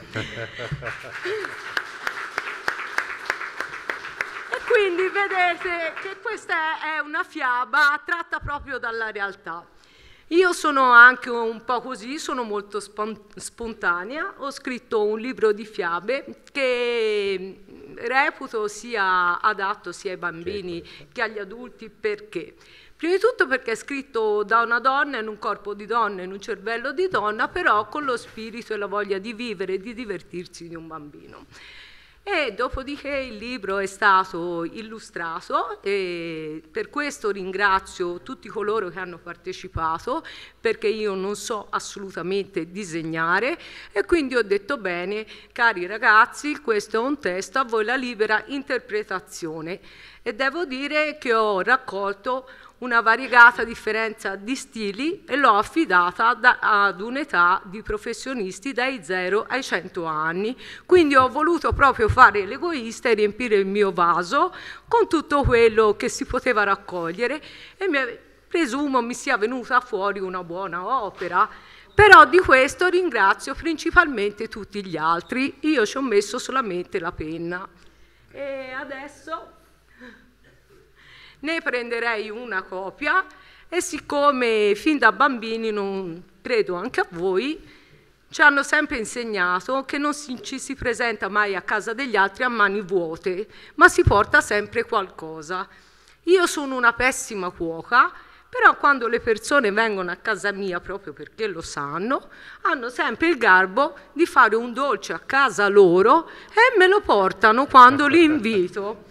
quindi vedete che questa è una fiaba tratta proprio dalla realtà. Io sono anche un po' così, sono molto spontanea. Ho scritto un libro di fiabe che reputo sia adatto sia ai bambini che agli adulti. Perché? Prima di tutto perché è scritto da una donna, in un corpo di donna, in un cervello di donna, però con lo spirito e la voglia di vivere e di divertirsi di un bambino. E dopodiché il libro è stato illustrato e per questo ringrazio tutti coloro che hanno partecipato, perché io non so assolutamente disegnare e quindi ho detto: bene, cari ragazzi, questo è un testo, a voi la libera interpretazione. E devo dire che ho raccolto una variegata differenza di stili e l'ho affidata da, ad un'età di professionisti dai zero ai cento anni. Quindi ho voluto proprio fare l'egoista e riempire il mio vaso con tutto quello che si poteva raccogliere e mi, presumo mi sia venuta fuori una buona opera. Però di questo ringrazio principalmente tutti gli altri, io ci ho messo solamente la penna. E adesso ne prenderei una copia e, siccome fin da bambini, non credo anche a voi, ci hanno sempre insegnato che non si, ci si presenta mai a casa degli altri a mani vuote, ma si porta sempre qualcosa. Io sono una pessima cuoca, però quando le persone vengono a casa mia, proprio perché lo sanno, hanno sempre il garbo di fare un dolce a casa loro e me lo portano quando li invito.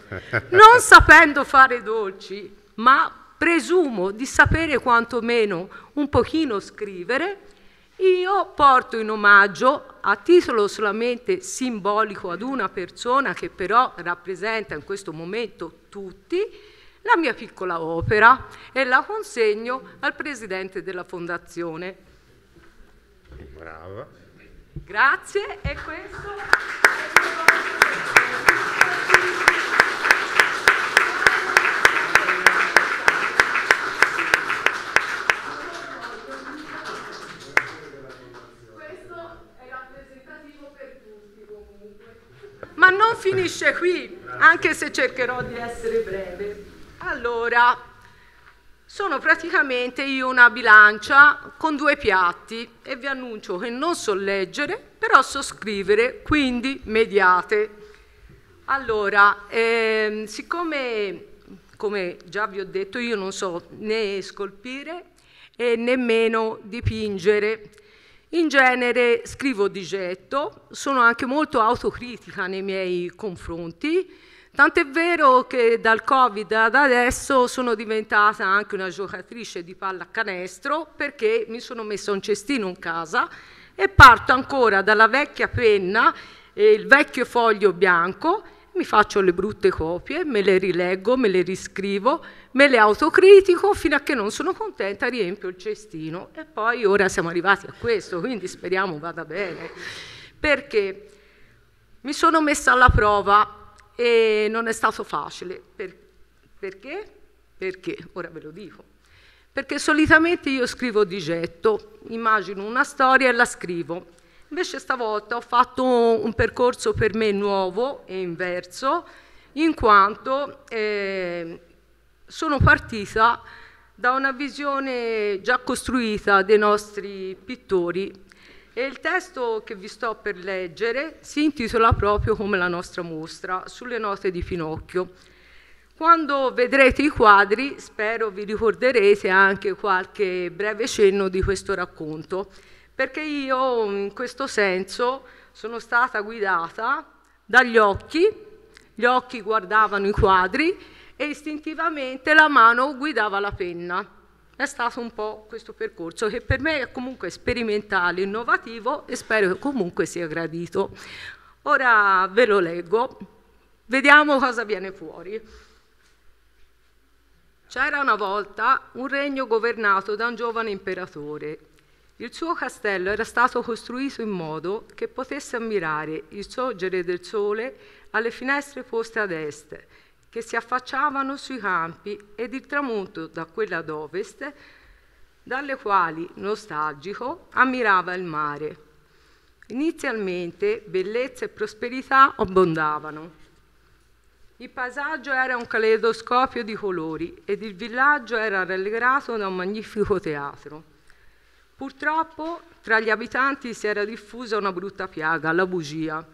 Non sapendo fare dolci, ma presumo di sapere quantomeno un pochino scrivere, io porto in omaggio, a titolo solamente simbolico ad una persona che però rappresenta in questo momento tutti, la mia piccola opera e la consegno al presidente della fondazione. Brava. Grazie, e questo è rappresentativo per tutti comunque. Ma non finisce qui, anche se cercherò di essere breve. Allora, sono praticamente io una bilancia con due piatti e vi annuncio che non so leggere, però so scrivere, quindi mediate. Allora, eh, siccome, come già vi ho detto, io non so né scolpire e nemmeno dipingere, in genere scrivo di getto, sono anche molto autocritica nei miei confronti. Tant'è vero che dal Covid ad adesso sono diventata anche una giocatrice di pallacanestro, perché mi sono messa un cestino in casa e parto ancora dalla vecchia penna e il vecchio foglio bianco, mi faccio le brutte copie, me le rileggo, me le riscrivo, me le autocritico fino a che non sono contenta, riempio il cestino. E poi ora siamo arrivati a questo, quindi speriamo vada bene. Perché mi sono messa alla prova. E non è stato facile. Per, perché? Perché? Ora ve lo dico. Perché solitamente io scrivo di getto, immagino una storia e la scrivo. Invece stavolta ho fatto un percorso per me nuovo e inverso, in quanto eh, sono partita da una visione già costruita dei nostri pittori. E il testo che vi sto per leggere si intitola proprio come la nostra mostra, Sulle note di Pinocchio. Quando vedrete i quadri, spero vi ricorderete anche qualche breve cenno di questo racconto, perché io in questo senso sono stata guidata dagli occhi, gli occhi guardavano i quadri e istintivamente la mano guidava la penna. È stato un po' questo percorso che per me è comunque sperimentale, innovativo, e spero che comunque sia gradito. Ora ve lo leggo, vediamo cosa viene fuori. C'era una volta un regno governato da un giovane imperatore. Il suo castello era stato costruito in modo che potesse ammirare il sorgere del sole alle finestre poste ad est, che si affacciavano sui campi, ed il tramonto da quella ad ovest, dalle quali, nostalgico, ammirava il mare. Inizialmente bellezza e prosperità abbondavano. Il paesaggio era un caleidoscopio di colori ed il villaggio era rallegrato da un magnifico teatro. Purtroppo tra gli abitanti si era diffusa una brutta piaga, la bugia.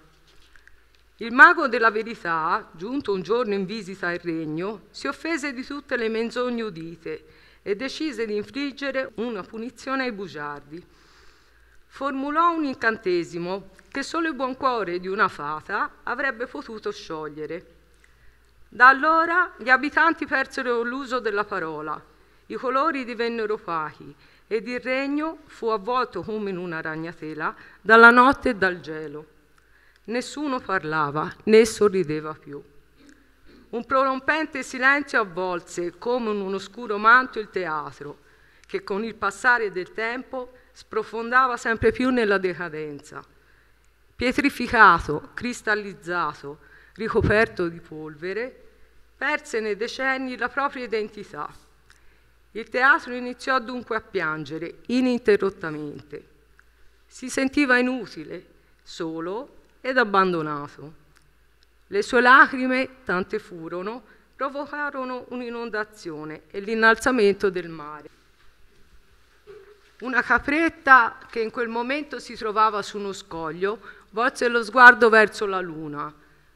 Il mago della verità, giunto un giorno in visita al regno, si offese di tutte le menzogne udite e decise di infliggere una punizione ai bugiardi. formulò un incantesimo che solo il buon cuore di una fata avrebbe potuto sciogliere. Da allora gli abitanti persero l'uso della parola, i colori divennero opachi ed il regno fu avvolto come in una ragnatela dalla notte e dal gelo. Nessuno parlava né sorrideva più. Un prorompente silenzio avvolse come un oscuro manto il teatro, che con il passare del tempo sprofondava sempre più nella decadenza. Pietrificato, cristallizzato, ricoperto di polvere, perse nei decenni la propria identità. Il teatro iniziò dunque a piangere ininterrottamente. Si sentiva inutile, solo ed abbandonato. Le sue lacrime, tante furono, provocarono un'inondazione e l'innalzamento del mare. Una capretta che in quel momento si trovava su uno scoglio volse lo sguardo verso la luna,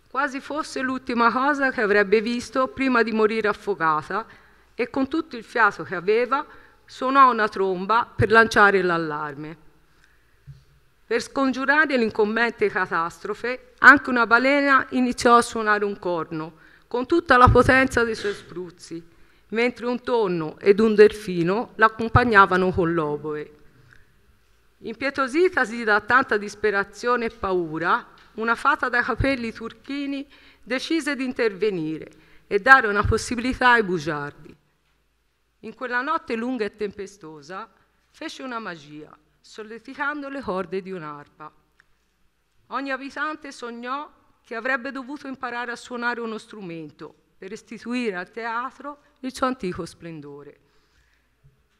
quasi fosse l'ultima cosa che avrebbe visto prima di morire affogata, e con tutto il fiato che aveva suonò una tromba per lanciare l'allarme. Per scongiurare l'incombente catastrofe, anche una balena iniziò a suonare un corno, con tutta la potenza dei suoi spruzzi, mentre un tonno ed un delfino l'accompagnavano con l'oboe. Impietositasi da tanta disperazione e paura, una fata dai capelli turchini decise di intervenire e dare una possibilità ai bugiardi. In quella notte lunga e tempestosa, fece una magia, solleticando le corde di un'arpa. Ogni abitante sognò che avrebbe dovuto imparare a suonare uno strumento per restituire al teatro il suo antico splendore.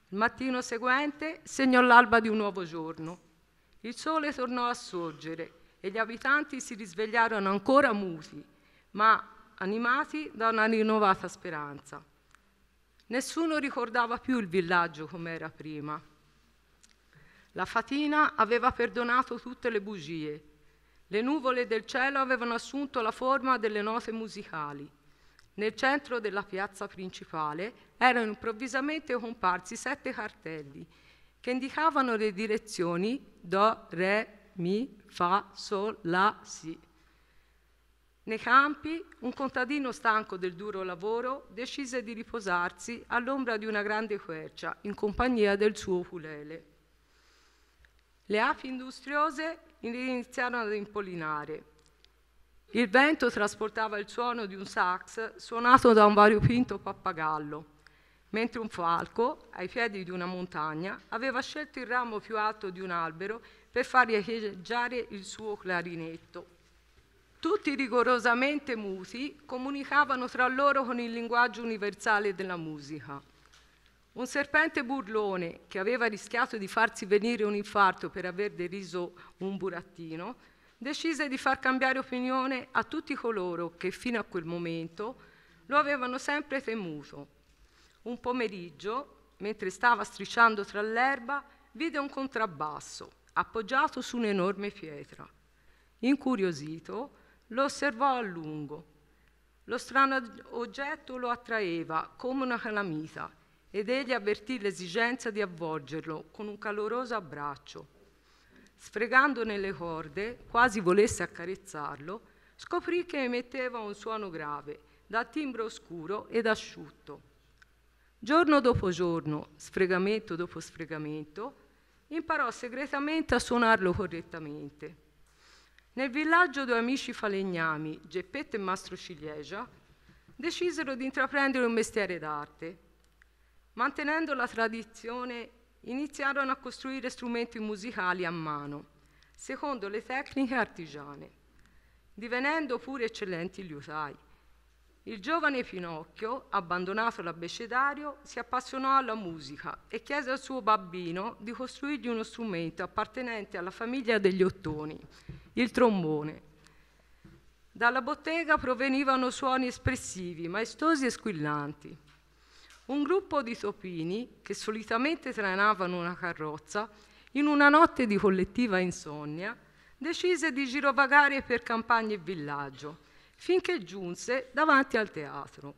Il mattino seguente segnò l'alba di un nuovo giorno. Il sole tornò a sorgere e gli abitanti si risvegliarono ancora muti, ma animati da una rinnovata speranza. Nessuno ricordava più il villaggio come era prima. La fatina aveva perdonato tutte le bugie. Le nuvole del cielo avevano assunto la forma delle note musicali. Nel centro della piazza principale erano improvvisamente comparsi sette cartelli che indicavano le direzioni do, re, mi, fa, sol, la, si. Nei campi, un contadino stanco del duro lavoro decise di riposarsi all'ombra di una grande quercia in compagnia del suo ukulele. Le api industriose iniziarono ad impollinare. Il vento trasportava il suono di un sax suonato da un variopinto pappagallo, mentre un falco, ai piedi di una montagna, aveva scelto il ramo più alto di un albero per far riecheggiare il suo clarinetto. Tutti rigorosamente muti comunicavano tra loro con il linguaggio universale della musica. Un serpente burlone, che aveva rischiato di farsi venire un infarto per aver deriso un burattino, decise di far cambiare opinione a tutti coloro che fino a quel momento lo avevano sempre temuto. Un pomeriggio, mentre stava strisciando tra l'erba, vide un contrabbasso appoggiato su un'enorme pietra. Incuriosito, lo osservò a lungo. Lo strano oggetto lo attraeva come una calamita, ed egli avvertì l'esigenza di avvolgerlo con un caloroso abbraccio. Sfregandone le corde, quasi volesse accarezzarlo, scoprì che emetteva un suono grave, da timbro oscuro ed asciutto. Giorno dopo giorno, sfregamento dopo sfregamento, imparò segretamente a suonarlo correttamente. Nel villaggio due amici falegnami, Geppetto e Mastro Ciliegia, decisero di intraprendere un mestiere d'arte. Mantenendo la tradizione, iniziarono a costruire strumenti musicali a mano, secondo le tecniche artigiane, divenendo pure eccellenti liutai. Il giovane Pinocchio, abbandonato l'abbecedario, si appassionò alla musica e chiese al suo babbino di costruirgli uno strumento appartenente alla famiglia degli ottoni, il trombone. Dalla bottega provenivano suoni espressivi, maestosi e squillanti. Un gruppo di topini, che solitamente trainavano una carrozza, in una notte di collettiva insonnia, decise di girovagare per campagna e villaggio, finché giunse davanti al teatro,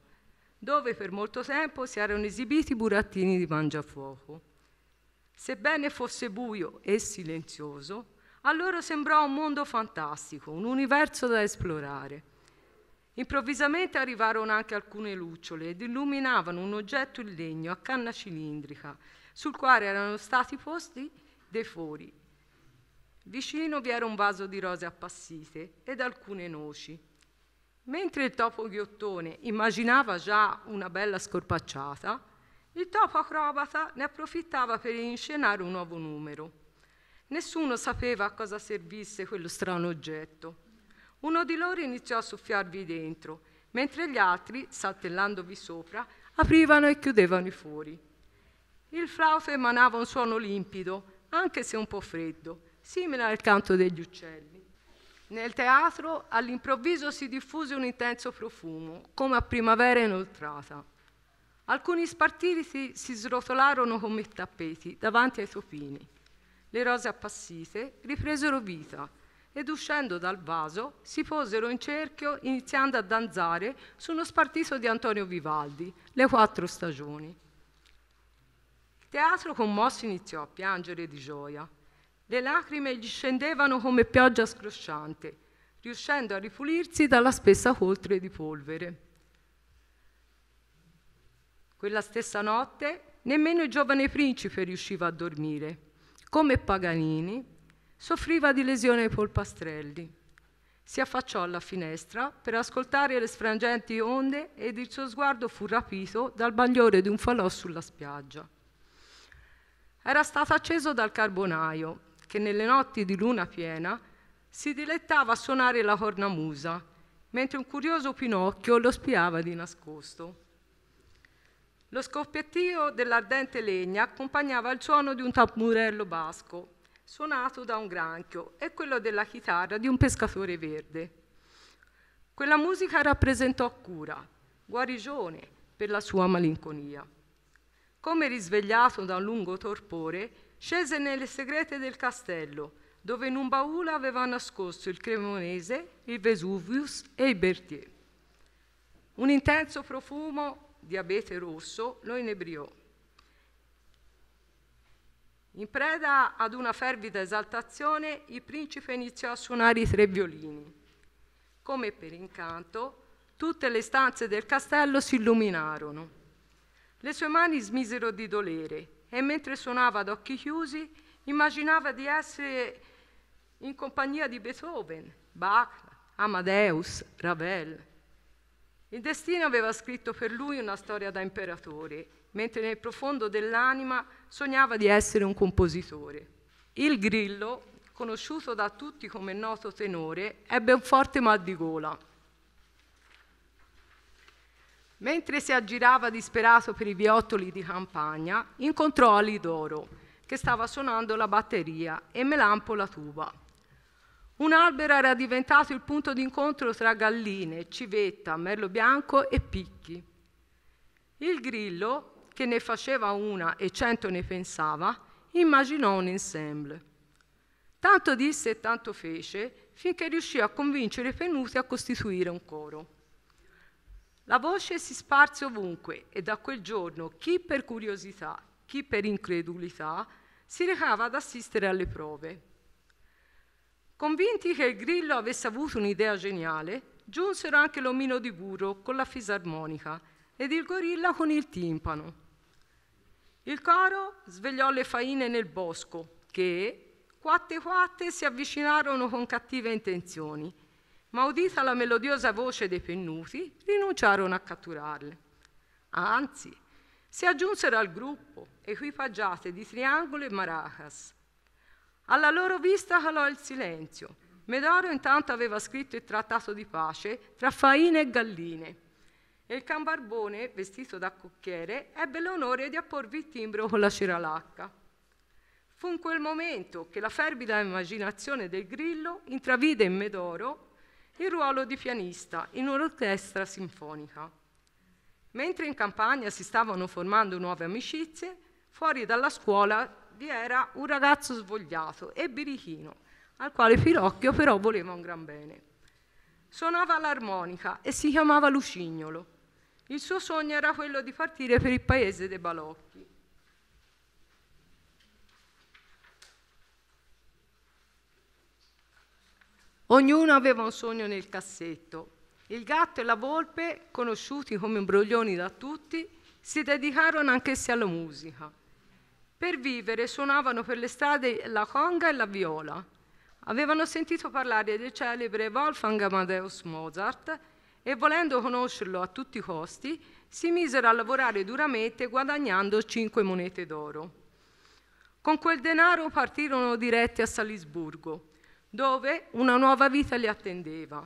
dove per molto tempo si erano esibiti burattini di mangiafuoco. Sebbene fosse buio e silenzioso, a loro sembrò un mondo fantastico, un universo da esplorare. Improvvisamente arrivarono anche alcune lucciole ed illuminavano un oggetto in legno a canna cilindrica, sul quale erano stati posti dei fori. Vicino vi era un vaso di rose appassite ed alcune noci. Mentre il topo ghiottone immaginava già una bella scorpacciata, il topo acrobata ne approfittava per inscenare un nuovo numero. Nessuno sapeva a cosa servisse quello strano oggetto. Uno di loro iniziò a soffiarvi dentro, mentre gli altri, saltellandovi sopra, aprivano e chiudevano i fori. Il flauto emanava un suono limpido, anche se un po' freddo, simile al canto degli uccelli. Nel teatro all'improvviso si diffuse un intenso profumo, come a primavera inoltrata. Alcuni spartiti si srotolarono come tappeti davanti ai topini. Le rose appassite ripresero vita ed uscendo dal vaso si posero in cerchio iniziando a danzare su uno spartito di Antonio Vivaldi, Le quattro stagioni. Il teatro commosso iniziò a piangere di gioia. Le lacrime gli scendevano come pioggia scrosciante, riuscendo a ripulirsi dalla spessa coltre di polvere. Quella stessa notte nemmeno il giovane principe riusciva a dormire. Come Paganini, soffriva di lesione ai polpastrelli. Si affacciò alla finestra per ascoltare le sfrangenti onde ed il suo sguardo fu rapito dal bagliore di un falò sulla spiaggia. Era stato acceso dal carbonaio, che nelle notti di luna piena si dilettava a suonare la cornamusa, mentre un curioso Pinocchio lo spiava di nascosto. Lo scoppiettio dell'ardente legna accompagnava il suono di un tamburello basco, suonato da un granchio, e quello della chitarra di un pescatore verde. Quella musica rappresentò cura, guarigione per la sua malinconia. Come risvegliato da un lungo torpore, scese nelle segrete del castello, dove in un baule aveva nascosto il Cremonese, il Vesuvius e il Berthier. Un intenso profumo di abete rosso lo inebriò. In preda ad una fervida esaltazione, il principe iniziò a suonare i tre violini. Come per incanto, tutte le stanze del castello si illuminarono. Le sue mani smisero di dolere e mentre suonava ad occhi chiusi, immaginava di essere in compagnia di Beethoven, Bach, Amadeus, Ravel. Il destino aveva scritto per lui una storia da imperatore, mentre nel profondo dell'anima sognava di essere un compositore. Il Grillo, conosciuto da tutti come noto tenore, ebbe un forte mal di gola. Mentre si aggirava disperato per i viottoli di campagna, incontrò Alidoro, che stava suonando la batteria, e Melampo la tuba. Un albero era diventato il punto d'incontro tra galline, civetta, merlo bianco e picchi. Il Grillo, che ne faceva una e cento ne pensava, immaginò un ensemble. Tanto disse e tanto fece, finché riuscì a convincere i Penuti a costituire un coro. La voce si sparse ovunque e da quel giorno chi per curiosità, chi per incredulità, si recava ad assistere alle prove. Convinti che il Grillo avesse avuto un'idea geniale, giunsero anche l'omino di burro con la fisarmonica ed il gorilla con il timpano. Il coro svegliò le faine nel bosco che, quatte quatte, si avvicinarono con cattive intenzioni, ma udita la melodiosa voce dei pennuti, rinunciarono a catturarle. Anzi, si aggiunsero al gruppo, equipaggiate di triangolo e maracas. Alla loro vista calò il silenzio. Medoro intanto aveva scritto il trattato di pace tra faine e galline e il Can Barbone, vestito da cocchiere, ebbe l'onore di apporvi il timbro con la ceralacca. Fu in quel momento che la fervida immaginazione del Grillo intravide in Medoro il ruolo di pianista in un'orchestra sinfonica. Mentre in campagna si stavano formando nuove amicizie, fuori dalla scuola vi era un ragazzo svogliato e birichino, al quale Pinocchio però voleva un gran bene. Suonava l'armonica e si chiamava Lucignolo. Il suo sogno era quello di partire per il paese dei balocchi. Ognuno aveva un sogno nel cassetto. Il gatto e la volpe, conosciuti come imbroglioni da tutti, si dedicarono anch'essi alla musica. Per vivere suonavano per le strade la conga e la viola. Avevano sentito parlare del celebre Wolfgang Amadeus Mozart e, volendo conoscerlo a tutti i costi, si misero a lavorare duramente guadagnando cinque monete d'oro. Con quel denaro partirono diretti a Salisburgo, dove una nuova vita li attendeva.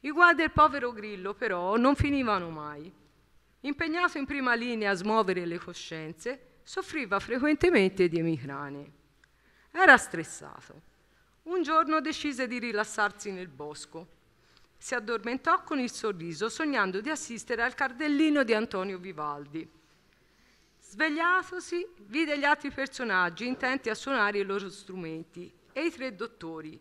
I guai del povero Grillo, però, non finivano mai. Impegnato in prima linea a smuovere le coscienze, soffriva frequentemente di emicranie. Era stressato. Un giorno decise di rilassarsi nel bosco. Si addormentò con il sorriso, sognando di assistere al Cardellino di Antonio Vivaldi. Svegliatosi, vide gli altri personaggi intenti a suonare i loro strumenti e i tre dottori,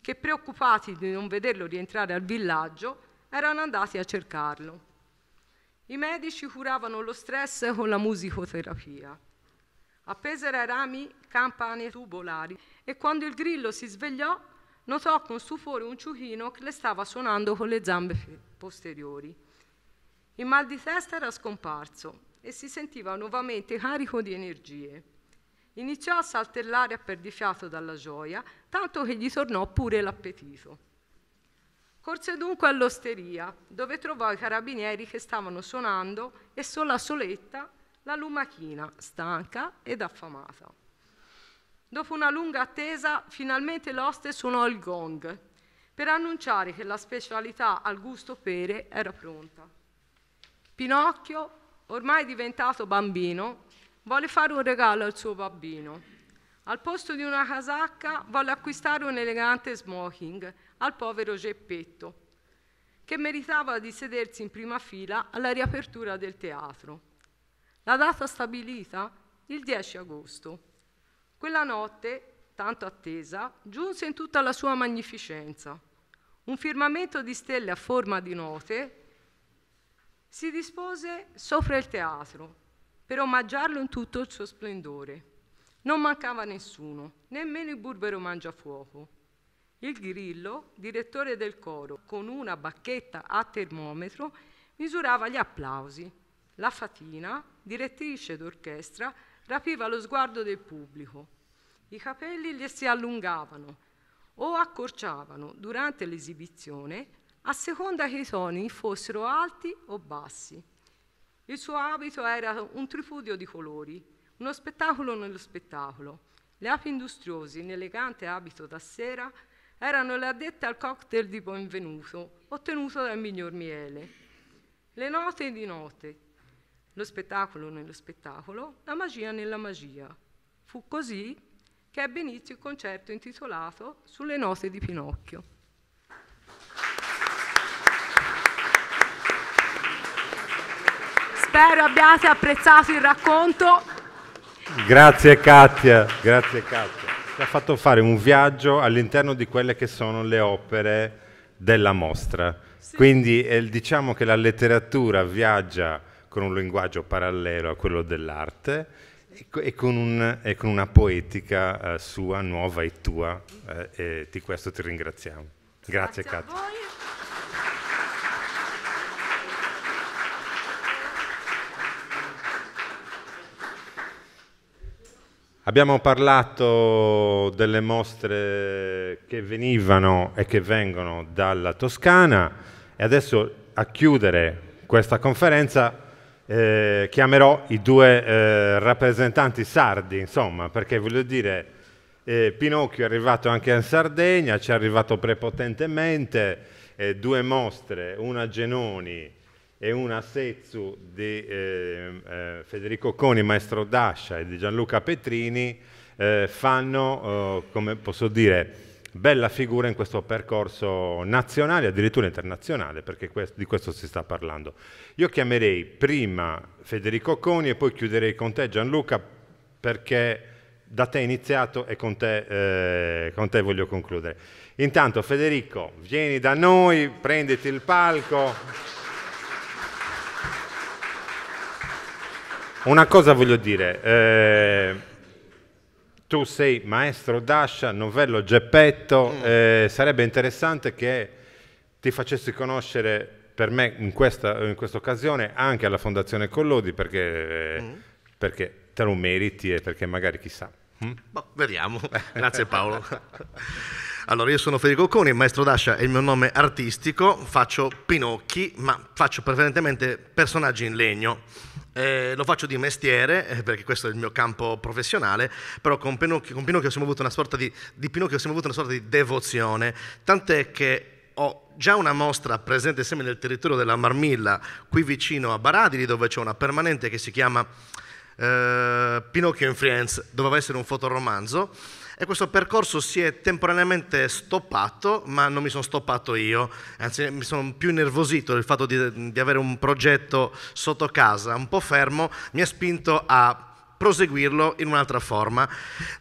che preoccupati di non vederlo rientrare al villaggio, erano andati a cercarlo. I medici curavano lo stress con la musicoterapia. Appesero ai rami campane tubolari e quando il Grillo si svegliò, notò con stupore un ciuchino che le stava suonando con le zampe posteriori. Il mal di testa era scomparso e si sentiva nuovamente carico di energie. Iniziò a saltellare a perdifiato dalla gioia, tanto che gli tornò pure l'appetito. Corse dunque all'osteria, dove trovò i carabinieri che stavano suonando e sola soletta la lumachina, stanca ed affamata. Dopo una lunga attesa, finalmente l'oste suonò il gong per annunciare che la specialità al gusto pere era pronta. Pinocchio, ormai diventato bambino, volle fare un regalo al suo babbino. Al posto di una casacca volle acquistare un elegante smoking al povero Geppetto, che meritava di sedersi in prima fila alla riapertura del teatro. La data stabilita, il dieci agosto. Quella notte, tanto attesa, giunse in tutta la sua magnificenza. Un firmamento di stelle a forma di note si dispose sopra il teatro per omaggiarlo in tutto il suo splendore. Non mancava nessuno, nemmeno il burbero mangiafuoco. Il Grillo, direttore del coro, con una bacchetta a termometro, misurava gli applausi. La Fatina, direttrice d'orchestra, rapiva lo sguardo del pubblico. I capelli gli si allungavano o accorciavano durante l'esibizione a seconda che i toni fossero alti o bassi. Il suo abito era un tripudio di colori, uno spettacolo nello spettacolo. Le api industriose in elegante abito da sera erano le addette al cocktail di benvenuto ottenuto dal miglior miele. Le note di note, lo spettacolo nello spettacolo, la magia nella magia. Fu così che ebbe inizio il concerto intitolato Sulle note di Pinocchio. Spero abbiate apprezzato il racconto. Grazie Katia, grazie Katia. Ci ha fatto fare un viaggio all'interno di quelle che sono le opere della mostra. Sì. Quindi eh, diciamo che la letteratura viaggia con un linguaggio parallelo a quello dell'arte e, e, con, un, e con una poetica eh, sua, nuova e tua, eh, e di questo ti ringraziamo. Grazie, Katia. Grazie a voi. Abbiamo parlato delle mostre che venivano e che vengono dalla Toscana e adesso a chiudere questa conferenza Eh, chiamerò i due eh, rappresentanti sardi, insomma, perché voglio dire, eh, Pinocchio è arrivato anche in Sardegna, ci è arrivato prepotentemente, eh, due mostre, una a Genoni e una a Setzu di eh, eh, Federico Coni, maestro d'ascia, e di Gianluca Petrini, eh, fanno, eh, come posso dire, bella figura in questo percorso nazionale, addirittura internazionale, perché questo, di questo si sta parlando. Io chiamerei prima Federico Coni e poi chiuderei con te Gianluca, perché da te è iniziato e con te, eh, con te voglio concludere. Intanto Federico, vieni da noi, prenditi il palco. Una cosa voglio dire, eh, tu sei maestro d'ascia, novello Geppetto, mm. eh, sarebbe interessante che ti facessi conoscere per me in questa in questa occasione anche alla Fondazione Collodi, perché, mm. perché te lo meriti e perché magari chissà. Mm? Boh, vediamo, grazie Paolo. Allora, io sono Federico Coni, maestro d'ascia è il mio nome artistico, faccio Pinocchi, ma faccio prevalentemente personaggi in legno. Eh, lo faccio di mestiere, eh, perché questo è il mio campo professionale, però con Pinocchio, con Pinocchio siamo avuto una sorta di, di Pinocchio siamo avuto una sorta di devozione, tant'è che ho già una mostra presente sempre nel territorio della Marmilla, qui vicino a Baradili, dove c'è una permanente che si chiama eh, Pinocchio in Friends, doveva essere un fotoromanzo, e questo percorso si è temporaneamente stoppato, ma non mi sono stoppato io, anzi mi sono più innervosito del fatto di, di avere un progetto sotto casa, un po' fermo, mi ha spinto a proseguirlo in un'altra forma.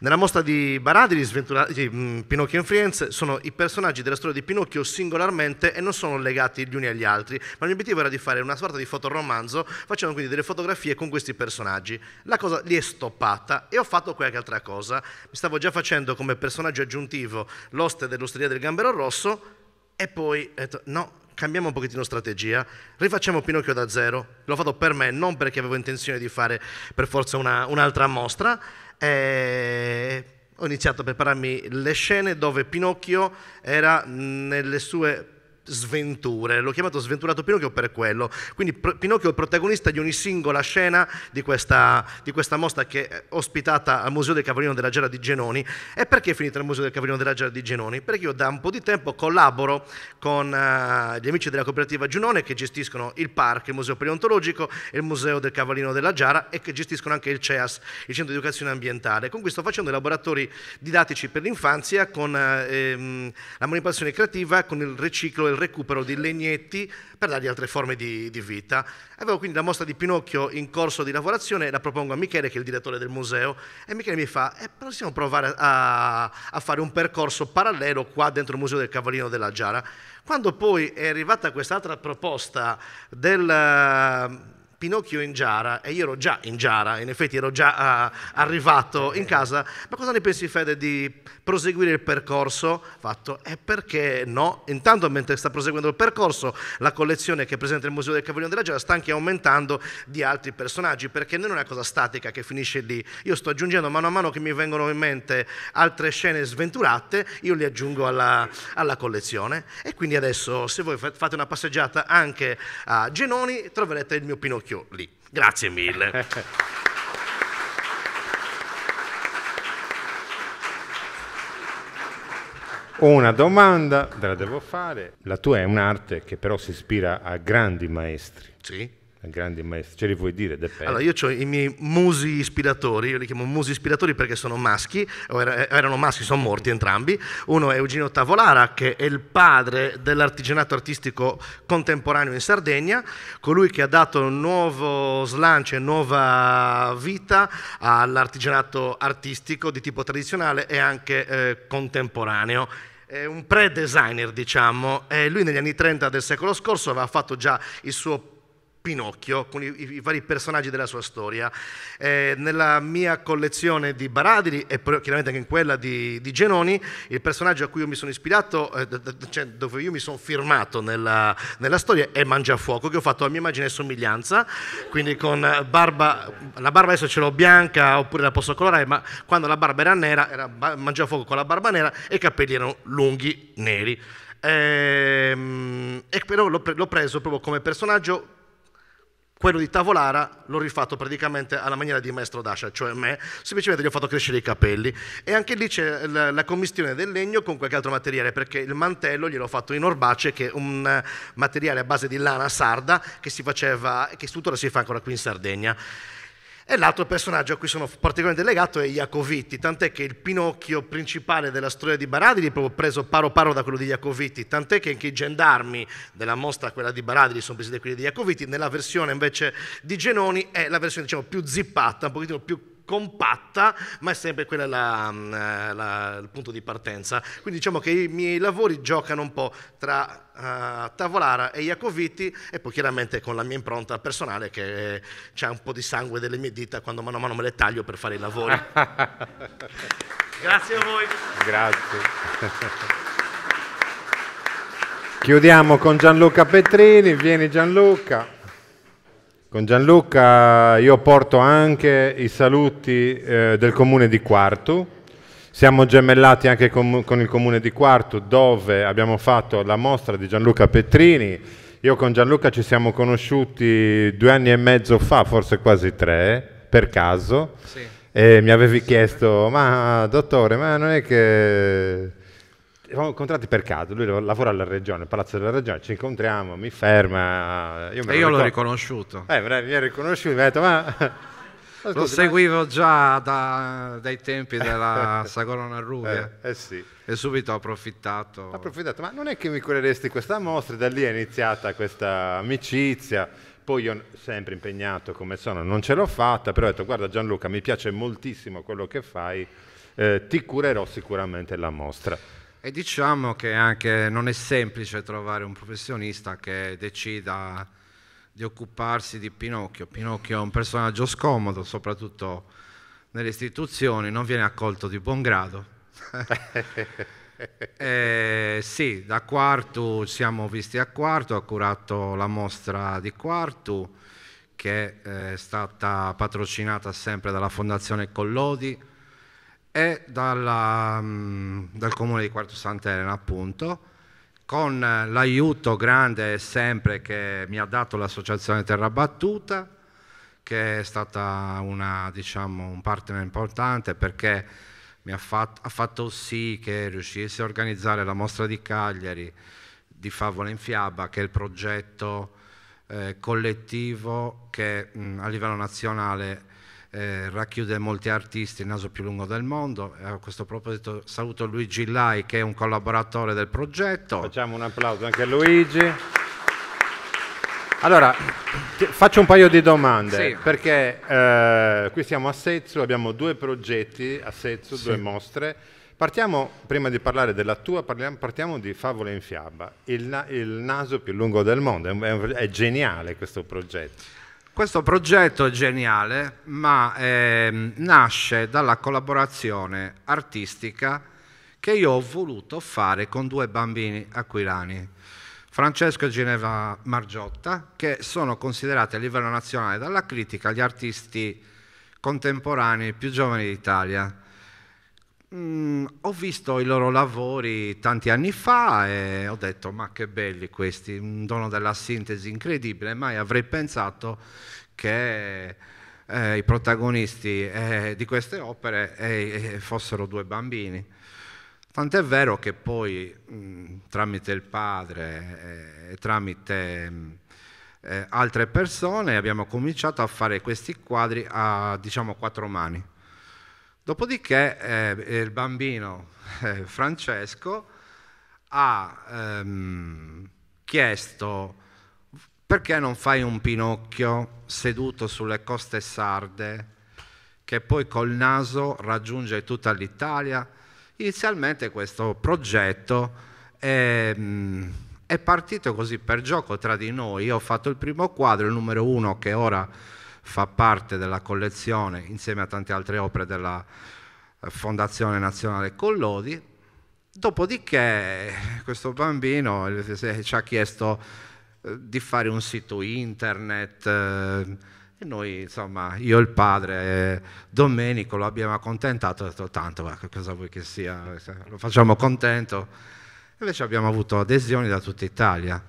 Nella mostra di Baradili, di Pinocchio in Friends, sono i personaggi della storia di Pinocchio singolarmente e non sono legati gli uni agli altri, ma il mio obiettivo era di fare una sorta di fotoromanzo, facendo quindi delle fotografie con questi personaggi. La cosa lì è stoppata e ho fatto qualche altra cosa. Mi stavo già facendo come personaggio aggiuntivo l'oste dell'osteria del Gambero Rosso e poi ho detto no, cambiamo un pochettino strategia, rifacciamo Pinocchio da zero. L'ho fatto per me, non perché avevo intenzione di fare per forza un'altra mostra. E ho iniziato a prepararmi le scene dove Pinocchio era nelle sue sventure, l'ho chiamato Sventurato Pinocchio per quello, quindi Pinocchio è il protagonista di ogni singola scena di questa, di questa mostra che è ospitata al Museo del Cavallino della Giara di Genoni. E perché è finita al Museo del Cavallino della Giara di Genoni? Perché io da un po' di tempo collaboro con uh, gli amici della cooperativa Giunone, che gestiscono il parco, il Museo Paleontologico e il Museo del Cavallino della Giara, e che gestiscono anche il CEAS, il Centro di Educazione Ambientale, con cui sto facendo laboratori didattici per l'infanzia con uh, ehm, la manipolazione creativa, con il riciclo, il recupero di legnetti per dargli altre forme di, di vita. Avevo quindi la mostra di Pinocchio in corso di lavorazione, la propongo a Michele, che è il direttore del museo, e Michele mi fa eh, possiamo provare a, a fare un percorso parallelo qua dentro il Museo del Cavallino della Giara. Quando poi è arrivata quest'altra proposta del uh, Pinocchio in Giara, e io ero già in Giara, in effetti ero già uh, arrivato in casa, ma cosa ne pensi Fede di proseguire il percorso? Fatto, e perché no? Intanto mentre sta proseguendo il percorso, la collezione che è presente nel Museo del Cavallino della Giara sta anche aumentando di altri personaggi, perché non è una cosa statica che finisce lì, io sto aggiungendo mano a mano che mi vengono in mente altre scene sventurate, io le aggiungo alla, alla collezione, e quindi adesso se voi fate una passeggiata anche a Genoni troverete il mio Pinocchio lì. Grazie mille. Una domanda te la devo fare. La tua è un'arte che però si ispira a grandi maestri. Sì. Grandi maestri, ce li vuoi dire? Allora, io ho i miei musi ispiratori, io li chiamo musi ispiratori perché sono maschi, o er erano maschi, sono morti entrambi. Uno è Eugenio Tavolara, che è il padre dell'artigianato artistico contemporaneo in Sardegna, colui che ha dato un nuovo slancio e nuova vita all'artigianato artistico di tipo tradizionale e anche eh, contemporaneo. È un pre-designer, diciamo, e lui negli anni trenta del secolo scorso aveva fatto già il suo Pinocchio con i, i vari personaggi della sua storia. Eh, nella mia collezione di Baradili e chiaramente anche in quella di, di Genoni, il personaggio a cui io mi sono ispirato, eh, cioè dove io mi sono firmato nella, nella storia, è Mangiafuoco, che ho fatto a mia immagine e somiglianza, quindi con barba, la barba adesso ce l'ho bianca oppure la posso colorare, ma quando la barba era nera era Mangiafuoco con la barba nera e i capelli erano lunghi, neri. Eh, e però l'ho pre preso proprio come personaggio. Quello di Tavolara l'ho rifatto praticamente alla maniera di maestro d'ascia, cioè me, semplicemente gli ho fatto crescere i capelli. E anche lì c'è la, la commistione del legno con qualche altro materiale, perché il mantello gliel'ho fatto in orbace, che è un materiale a base di lana sarda che si faceva, che tuttora si fa ancora qui in Sardegna. E l'altro personaggio a cui sono particolarmente legato è Jacovitti, tant'è che il Pinocchio principale della storia di Baradili è proprio preso paro paro da quello di Jacovitti, tant'è che anche i gendarmi della mostra, quella di Baradili, sono presi da quelli di Jacovitti. Nella versione invece di Genoni è la versione, diciamo, più zippata, un pochettino più compatta, ma è sempre quella la, la, il punto di partenza. Quindi diciamo che i miei lavori giocano un po' tra uh, Tavolara e Jacovitti, e poi chiaramente con la mia impronta personale, che c'è un po' di sangue delle mie dita quando mano a mano me le taglio per fare i lavori. Grazie a voi. Grazie. Chiudiamo con Gianluca Petrini, vieni Gianluca. Con Gianluca io porto anche i saluti eh, del comune di Quartu. Siamo gemellati anche con, con il comune di Quartu, dove abbiamo fatto la mostra di Gianluca Petrini. Io con Gianluca ci siamo conosciuti due anni e mezzo fa, forse quasi tre, per caso. Sì. E mi avevi chiesto, ma dottore, ma non è che... Siamo incontrati per caso, lui lavora alla regione, al palazzo della regione, ci incontriamo, mi ferma. Io me e io l'ho riconosciuto. Eh, mi ha riconosciuto, mi ha detto, ma... Ascolti, lo seguivo ma... già da, dai tempi della Sa Corona Arrùbia. Eh, eh sì. E subito ho approfittato. Ho approfittato, ma non è che mi cureresti questa mostra? Da lì è iniziata questa amicizia. Poi io, sempre impegnato come sono, non ce l'ho fatta, però ho detto, guarda Gianluca, mi piace moltissimo quello che fai, eh, ti curerò sicuramente la mostra. E diciamo che anche non è semplice trovare un professionista che decida di occuparsi di Pinocchio. Pinocchio è un personaggio scomodo, soprattutto nelle istituzioni, non viene accolto di buon grado. E sì, da Quartu siamo visti a Quartu, ha curato la mostra di Quartu, che è stata patrocinata sempre dalla Fondazione Collodi e dalla, dal comune di Quartu Sant'Elena, appunto, con l'aiuto grande sempre che mi ha dato l'associazione Terra Battuta, che è stata una, diciamo, un partner importante, perché mi ha fatto, ha fatto sì che riuscissi a organizzare la mostra di Cagliari di Favola in Fiaba, che è il progetto eh, collettivo che mh, a livello nazionale Eh, racchiude molti artisti, Il naso più lungo del mondo. E a questo proposito saluto Luigi Lai, che è un collaboratore del progetto. Facciamo un applauso anche a Luigi. Allora, faccio un paio di domande, sì. Perché eh, qui siamo a Setzu, abbiamo due progetti a Setzu, sì. Due mostre. Partiamo, prima di parlare della tua, parliamo, partiamo di Favole in Fiaba, il, il naso più lungo del mondo. È, è geniale questo progetto. Questo progetto è geniale, ma eh, nasce dalla collaborazione artistica che io ho voluto fare con due bambini aquilani, Francesco e Ginevra Margiotta, che sono considerati a livello nazionale dalla critica gli artisti contemporanei più giovani d'Italia. Mm, ho visto i loro lavori tanti anni fa e ho detto, ma che belli questi, un dono della sintesi incredibile, mai avrei pensato che eh, i protagonisti eh, di queste opere eh, fossero due bambini. Tant'è vero che poi mh, tramite il padre e eh, tramite mh, eh, altre persone abbiamo cominciato a fare questi quadri a, diciamo, quattro mani. Dopodiché eh, il bambino eh, Francesco ha ehm, chiesto, perché non fai un Pinocchio seduto sulle coste sarde che poi col naso raggiunge tutta l'Italia? Inizialmente questo progetto ehm, è partito così per gioco tra di noi. Io ho fatto il primo quadro, il numero uno, che ora fa parte della collezione insieme a tante altre opere della Fondazione Nazionale Collodi. Dopodiché questo bambino ci ha chiesto di fare un sito internet e noi, insomma, io e il padre Domenico lo abbiamo accontentato, ho detto tanto, ma cosa vuoi che sia, lo facciamo contento. Invece abbiamo avuto adesioni da tutta Italia,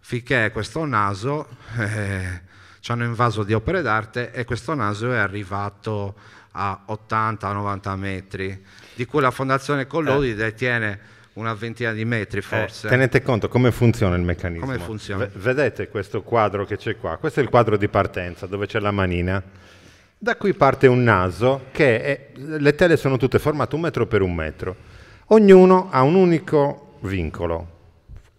finché questo naso eh, ci hanno invaso di opere d'arte, e questo naso è arrivato a ottanta novanta metri, di cui la Fondazione Collodi eh. detiene una ventina di metri forse. Eh, tenete conto come funziona il meccanismo. Come funziona? V- vedete questo quadro che c'è qua? Questo è il quadro di partenza, dove c'è la manina. Da qui parte un naso, che è, le tele sono tutte formate un metro per un metro. Ognuno ha un unico vincolo: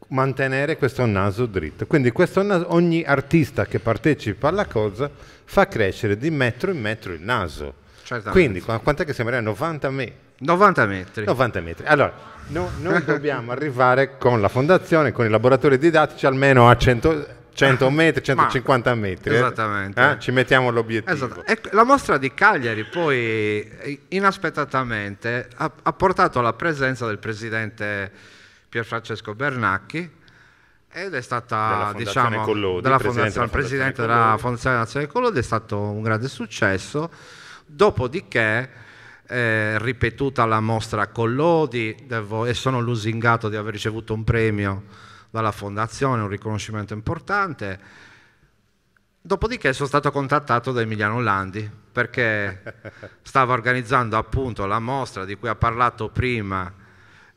mantenere questo naso dritto. Quindi questo naso, ogni artista che partecipa alla cosa fa crescere di metro in metro il naso. Certamente. Quindi quant'è che sembrerebbe novanta metri? novanta metri. novanta metri. Allora, no, noi dobbiamo arrivare con la fondazione, con i laboratori didattici almeno a cento metri, centocinquanta metri. Esattamente. Eh? Ci mettiamo l'obiettivo. Esatto. E la mostra di Cagliari poi inaspettatamente ha, ha portato alla presenza del presidente Pier Francesco Bernacchi ed è stata, della diciamo, Collodi, della fondazione, presidente della Fondazione Nazionale Collodi, è stato un grande successo, dopodiché eh, ripetuta la mostra Collodi, devo, e sono lusingato di aver ricevuto un premio dalla Fondazione, un riconoscimento importante, dopodiché sono stato contattato da Emiliano Landi, perché stava organizzando appunto la mostra di cui ha parlato prima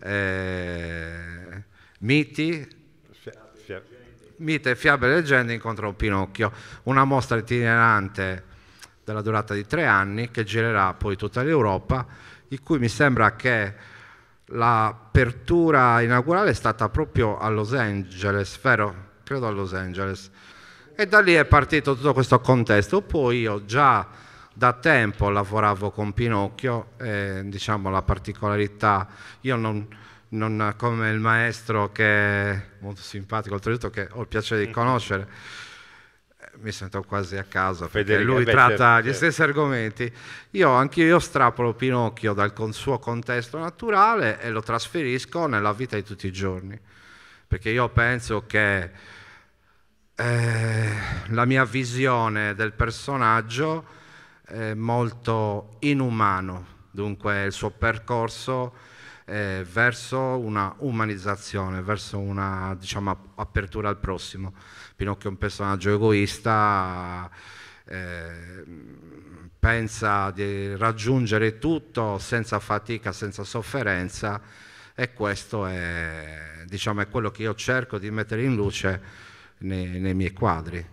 eh, Miti, Mite, fiabe e leggende incontro Pinocchio, una mostra itinerante della durata di tre anni che girerà poi tutta l'Europa, di cui mi sembra che l'apertura inaugurale è stata proprio a Los Angeles, vero? Credo a Los Angeles. E da lì è partito tutto questo contesto. Poi io già da tempo lavoravo con Pinocchio e, diciamo, la particolarità, io non... non come il maestro, che è molto simpatico, oltretutto, che ho il piacere di conoscere, mi sento quasi a casa perché Federico, lui beh, tratta certo, gli stessi certo. argomenti. Io anche io strapolo Pinocchio dal con suo contesto naturale e lo trasferisco nella vita di tutti i giorni, perché io penso che eh, la mia visione del personaggio è molto inumano, dunque il suo percorso Eh, verso una umanizzazione, verso una, diciamo, apertura al prossimo. Pinocchio è un personaggio egoista, eh, pensa di raggiungere tutto senza fatica, senza sofferenza, e questo è, diciamo, è quello che io cerco di mettere in luce nei, nei miei quadri.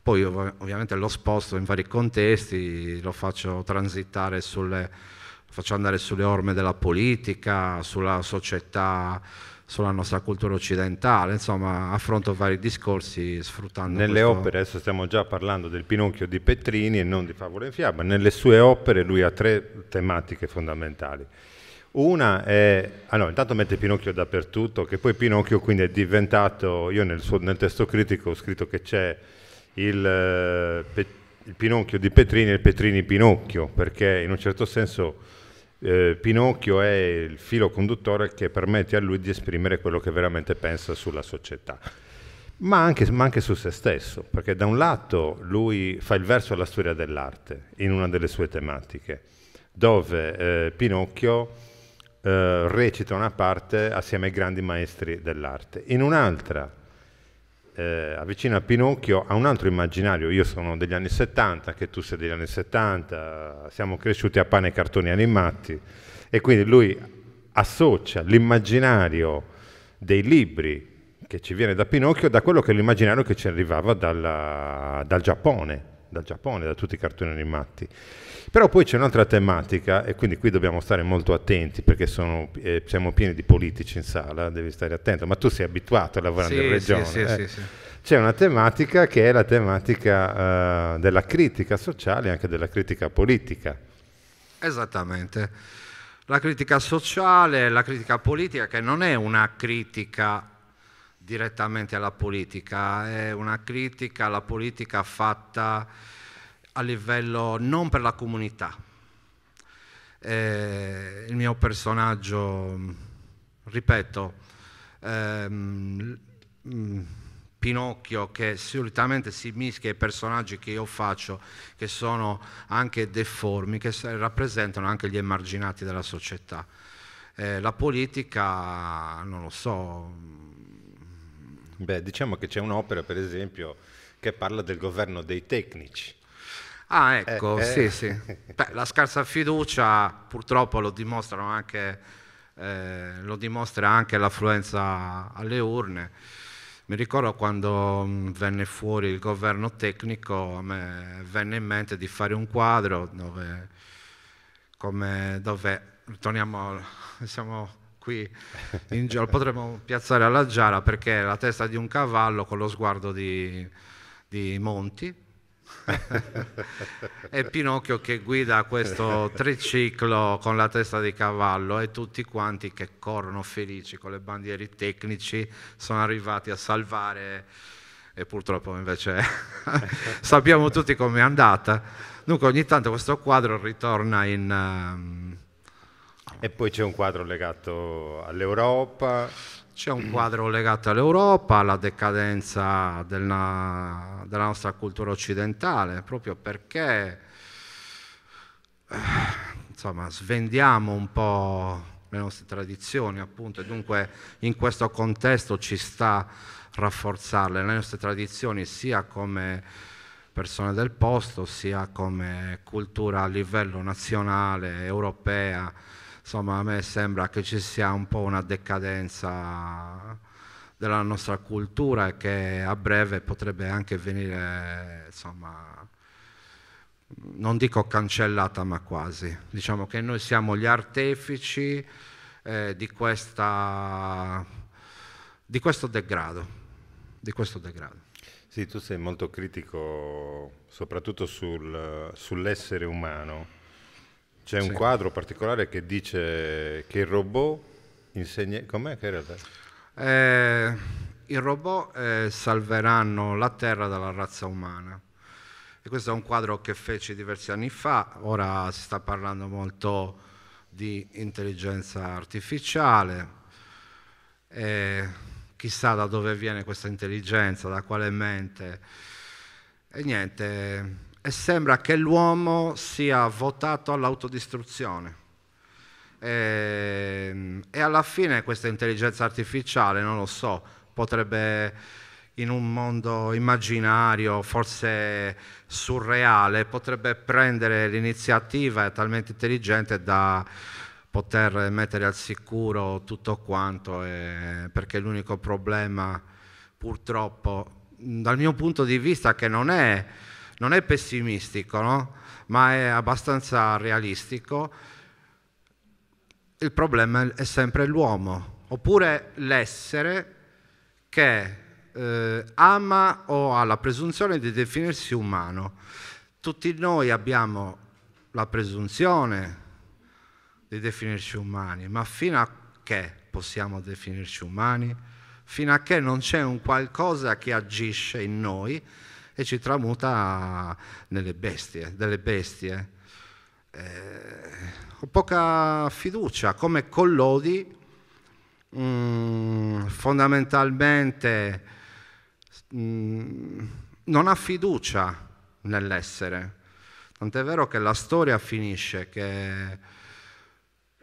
Poi ov- ovviamente lo sposto in vari contesti, lo faccio transitare sulle... faccio andare sulle orme della politica, sulla società, sulla nostra cultura occidentale, insomma affronto vari discorsi sfruttando nelle questo... opere. Adesso stiamo già parlando del Pinocchio di Petrini e non di Favole e Fiaba. Nelle sue opere lui ha tre tematiche fondamentali. Una è, ah no, intanto mette Pinocchio dappertutto, che poi Pinocchio quindi è diventato, io nel, suo, nel testo critico ho scritto che c'è il, il Pinocchio di Petrini e il Petrini Pinocchio, perché in un certo senso Eh, Pinocchio è il filo conduttore che permette a lui di esprimere quello che veramente pensa sulla società, ma anche, ma anche su se stesso, perché da un lato lui fa il verso alla storia dell'arte in una delle sue tematiche, dove eh, Pinocchio eh, recita una parte assieme ai grandi maestri dell'arte. In un'altra eh, avvicina Pinocchio a un altro immaginario. Io sono degli anni settanta, che tu sei degli anni settanta, siamo cresciuti a pane e cartoni animati, e quindi lui associa l'immaginario dei libri che ci viene da Pinocchio da quello che è l'immaginario che ci arrivava dalla, dal Giappone, dal Giappone, da tutti i cartoni animati. Però poi c'è un'altra tematica, e quindi qui dobbiamo stare molto attenti, perché sono, eh, siamo pieni di politici in sala, devi stare attento, ma tu sei abituato a lavorare sì, in regione. Sì, eh. sì, sì, sì. C'è una tematica che è la tematica eh, della critica sociale e anche della critica politica. Esattamente. La critica sociale, la critica politica, che non è una critica direttamente alla politica, è una critica alla politica fatta a livello non per la comunità. Eh, il mio personaggio, ripeto, ehm, Pinocchio, che solitamente si mischia ai personaggi che io faccio, che sono anche deformi, che rappresentano anche gli emarginati della società. Eh, la politica, non lo so... Beh, diciamo che c'è un'opera, per esempio, che parla del governo dei tecnici. Ah, ecco, eh, eh. sì, sì. Beh, la scarsa fiducia purtroppo lo dimostrano anche, eh, lo dimostra anche l'affluenza alle urne. Mi ricordo quando mh, venne fuori il governo tecnico, a me venne in mente di fare un quadro dove, come, dove torniamo, siamo qui in giro, potremmo piazzare alla Giara, perché è la testa di un cavallo con lo sguardo di, di Monti. È Pinocchio che guida questo triciclo con la testa di cavallo e tutti quanti che corrono felici con le bandiere, i tecnici sono arrivati a salvare e purtroppo invece sappiamo tutti com'è andata. Dunque ogni tanto questo quadro ritorna in... Um... E poi c'è un quadro legato all'Europa. C'è un quadro legato all'Europa, alla decadenza della, della nostra cultura occidentale, proprio perché insomma, svendiamo un po' le nostre tradizioni, appunto, e dunque in questo contesto ci sta rafforzarle, le nostre tradizioni sia come persone del posto, sia come cultura a livello nazionale, europea. Insomma, a me sembra che ci sia un po' una decadenza della nostra cultura e che a breve potrebbe anche venire, insomma, non dico cancellata, ma quasi. Diciamo che noi siamo gli artefici eh, di questa, di questo degrado, di questo degrado. Sì, tu sei molto critico soprattutto sul, sull'essere umano. C'è un sì. quadro particolare che dice che il robot insegna... Com'è che in realtà? Eh, I robot eh, salveranno la Terra dalla razza umana. E questo è un quadro che feci diversi anni fa. Ora si sta parlando molto di intelligenza artificiale. Eh, chissà da dove viene questa intelligenza, da quale mente. E niente... E sembra che l'uomo sia votato all'autodistruzione e, e alla fine questa intelligenza artificiale, non lo so, potrebbe in un mondo immaginario, forse surreale, potrebbe prendere l'iniziativa, è talmente intelligente da poter mettere al sicuro tutto quanto, e, perché l'unico problema purtroppo dal mio punto di vista che non è Non è pessimistico, no? Ma è abbastanza realistico. Il problema è sempre l'uomo, oppure l'essere che eh, ama o ha la presunzione di definirsi umano. Tutti noi abbiamo la presunzione di definirci umani, ma fino a che possiamo definirci umani? Fino a che non c'è un qualcosa che agisce in noi e ci tramuta nelle bestie, delle bestie. Eh, ho poca fiducia, come Collodi, mh, fondamentalmente mh, non ha fiducia nell'essere. Tant'è vero che la storia finisce, che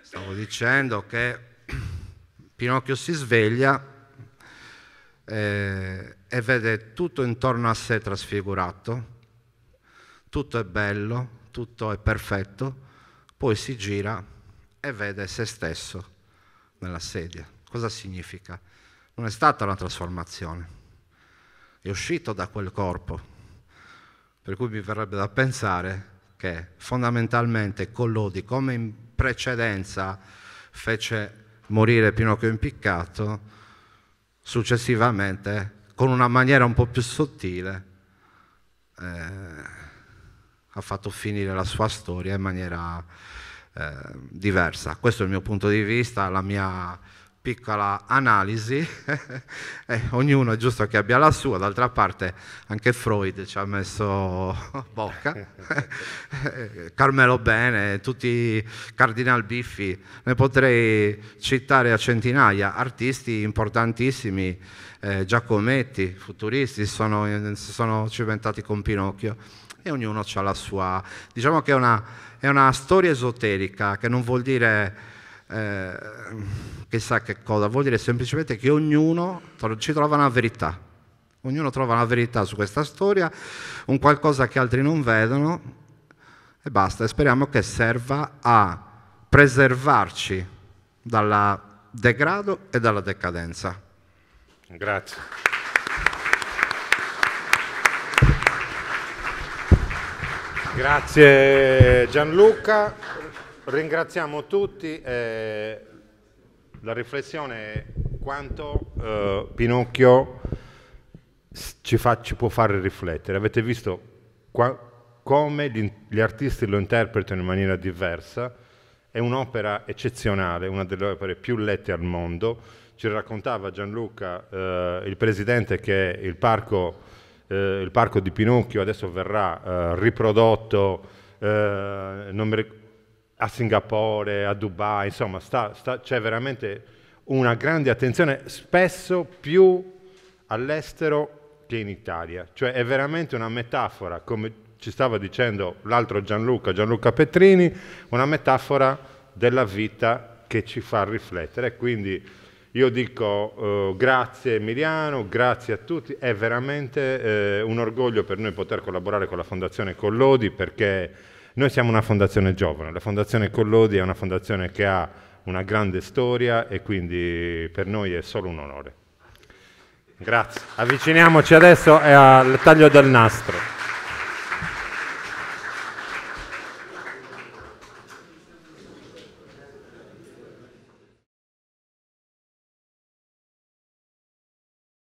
stavo dicendo che Pinocchio si sveglia eh, e vede tutto intorno a sé trasfigurato, tutto è bello, tutto è perfetto, poi si gira e vede se stesso nella sedia. Cosa significa? Non è stata una trasformazione, è uscito da quel corpo, per cui mi verrebbe da pensare che fondamentalmente Collodi, come in precedenza fece morire Pinocchio impiccato, successivamente con una maniera un po' più sottile, eh, ha fatto finire la sua storia in maniera eh, diversa. Questo è il mio punto di vista, la mia piccola analisi. eh, ognuno è giusto che abbia la sua, d'altra parte anche Freud ci ha messo bocca, Carmelo Bene, tutti Cardinal Biffi, ne potrei citare a centinaia, artisti importantissimi. Eh, Giacometti, futuristi, si sono, sono cimentati con Pinocchio e ognuno ha la sua. Diciamo che è una, è una storia esoterica che non vuol dire eh, chissà che cosa, vuol dire semplicemente che ognuno ci trova una verità, ognuno trova una verità su questa storia, un qualcosa che altri non vedono e basta. E speriamo che serva a preservarci dal degrado e dalla decadenza. Grazie. Grazie Gianluca, ringraziamo tutti. Eh, la riflessione è quanto eh, Pinocchio ci, fa, ci può fare riflettere. Avete visto come gli artisti lo interpretano in maniera diversa. È un'opera eccezionale, una delle opere più lette al mondo. Ci raccontava Gianluca, eh, il presidente, che il parco, eh, il parco di Pinocchio adesso verrà eh, riprodotto eh, non mi ricordo, a Singapore, a Dubai, insomma c'è veramente una grande attenzione, spesso più all'estero che in Italia. Cioè è veramente una metafora, come ci stava dicendo l'altro Gianluca, Gianluca Petrini, una metafora della vita che ci fa riflettere. Quindi io dico eh, grazie Emiliano, grazie a tutti, è veramente eh, un orgoglio per noi poter collaborare con la Fondazione Collodi, perché noi siamo una fondazione giovane, la Fondazione Collodi è una fondazione che ha una grande storia e quindi per noi è solo un onore. Grazie. Avviciniamoci adesso al taglio del nastro.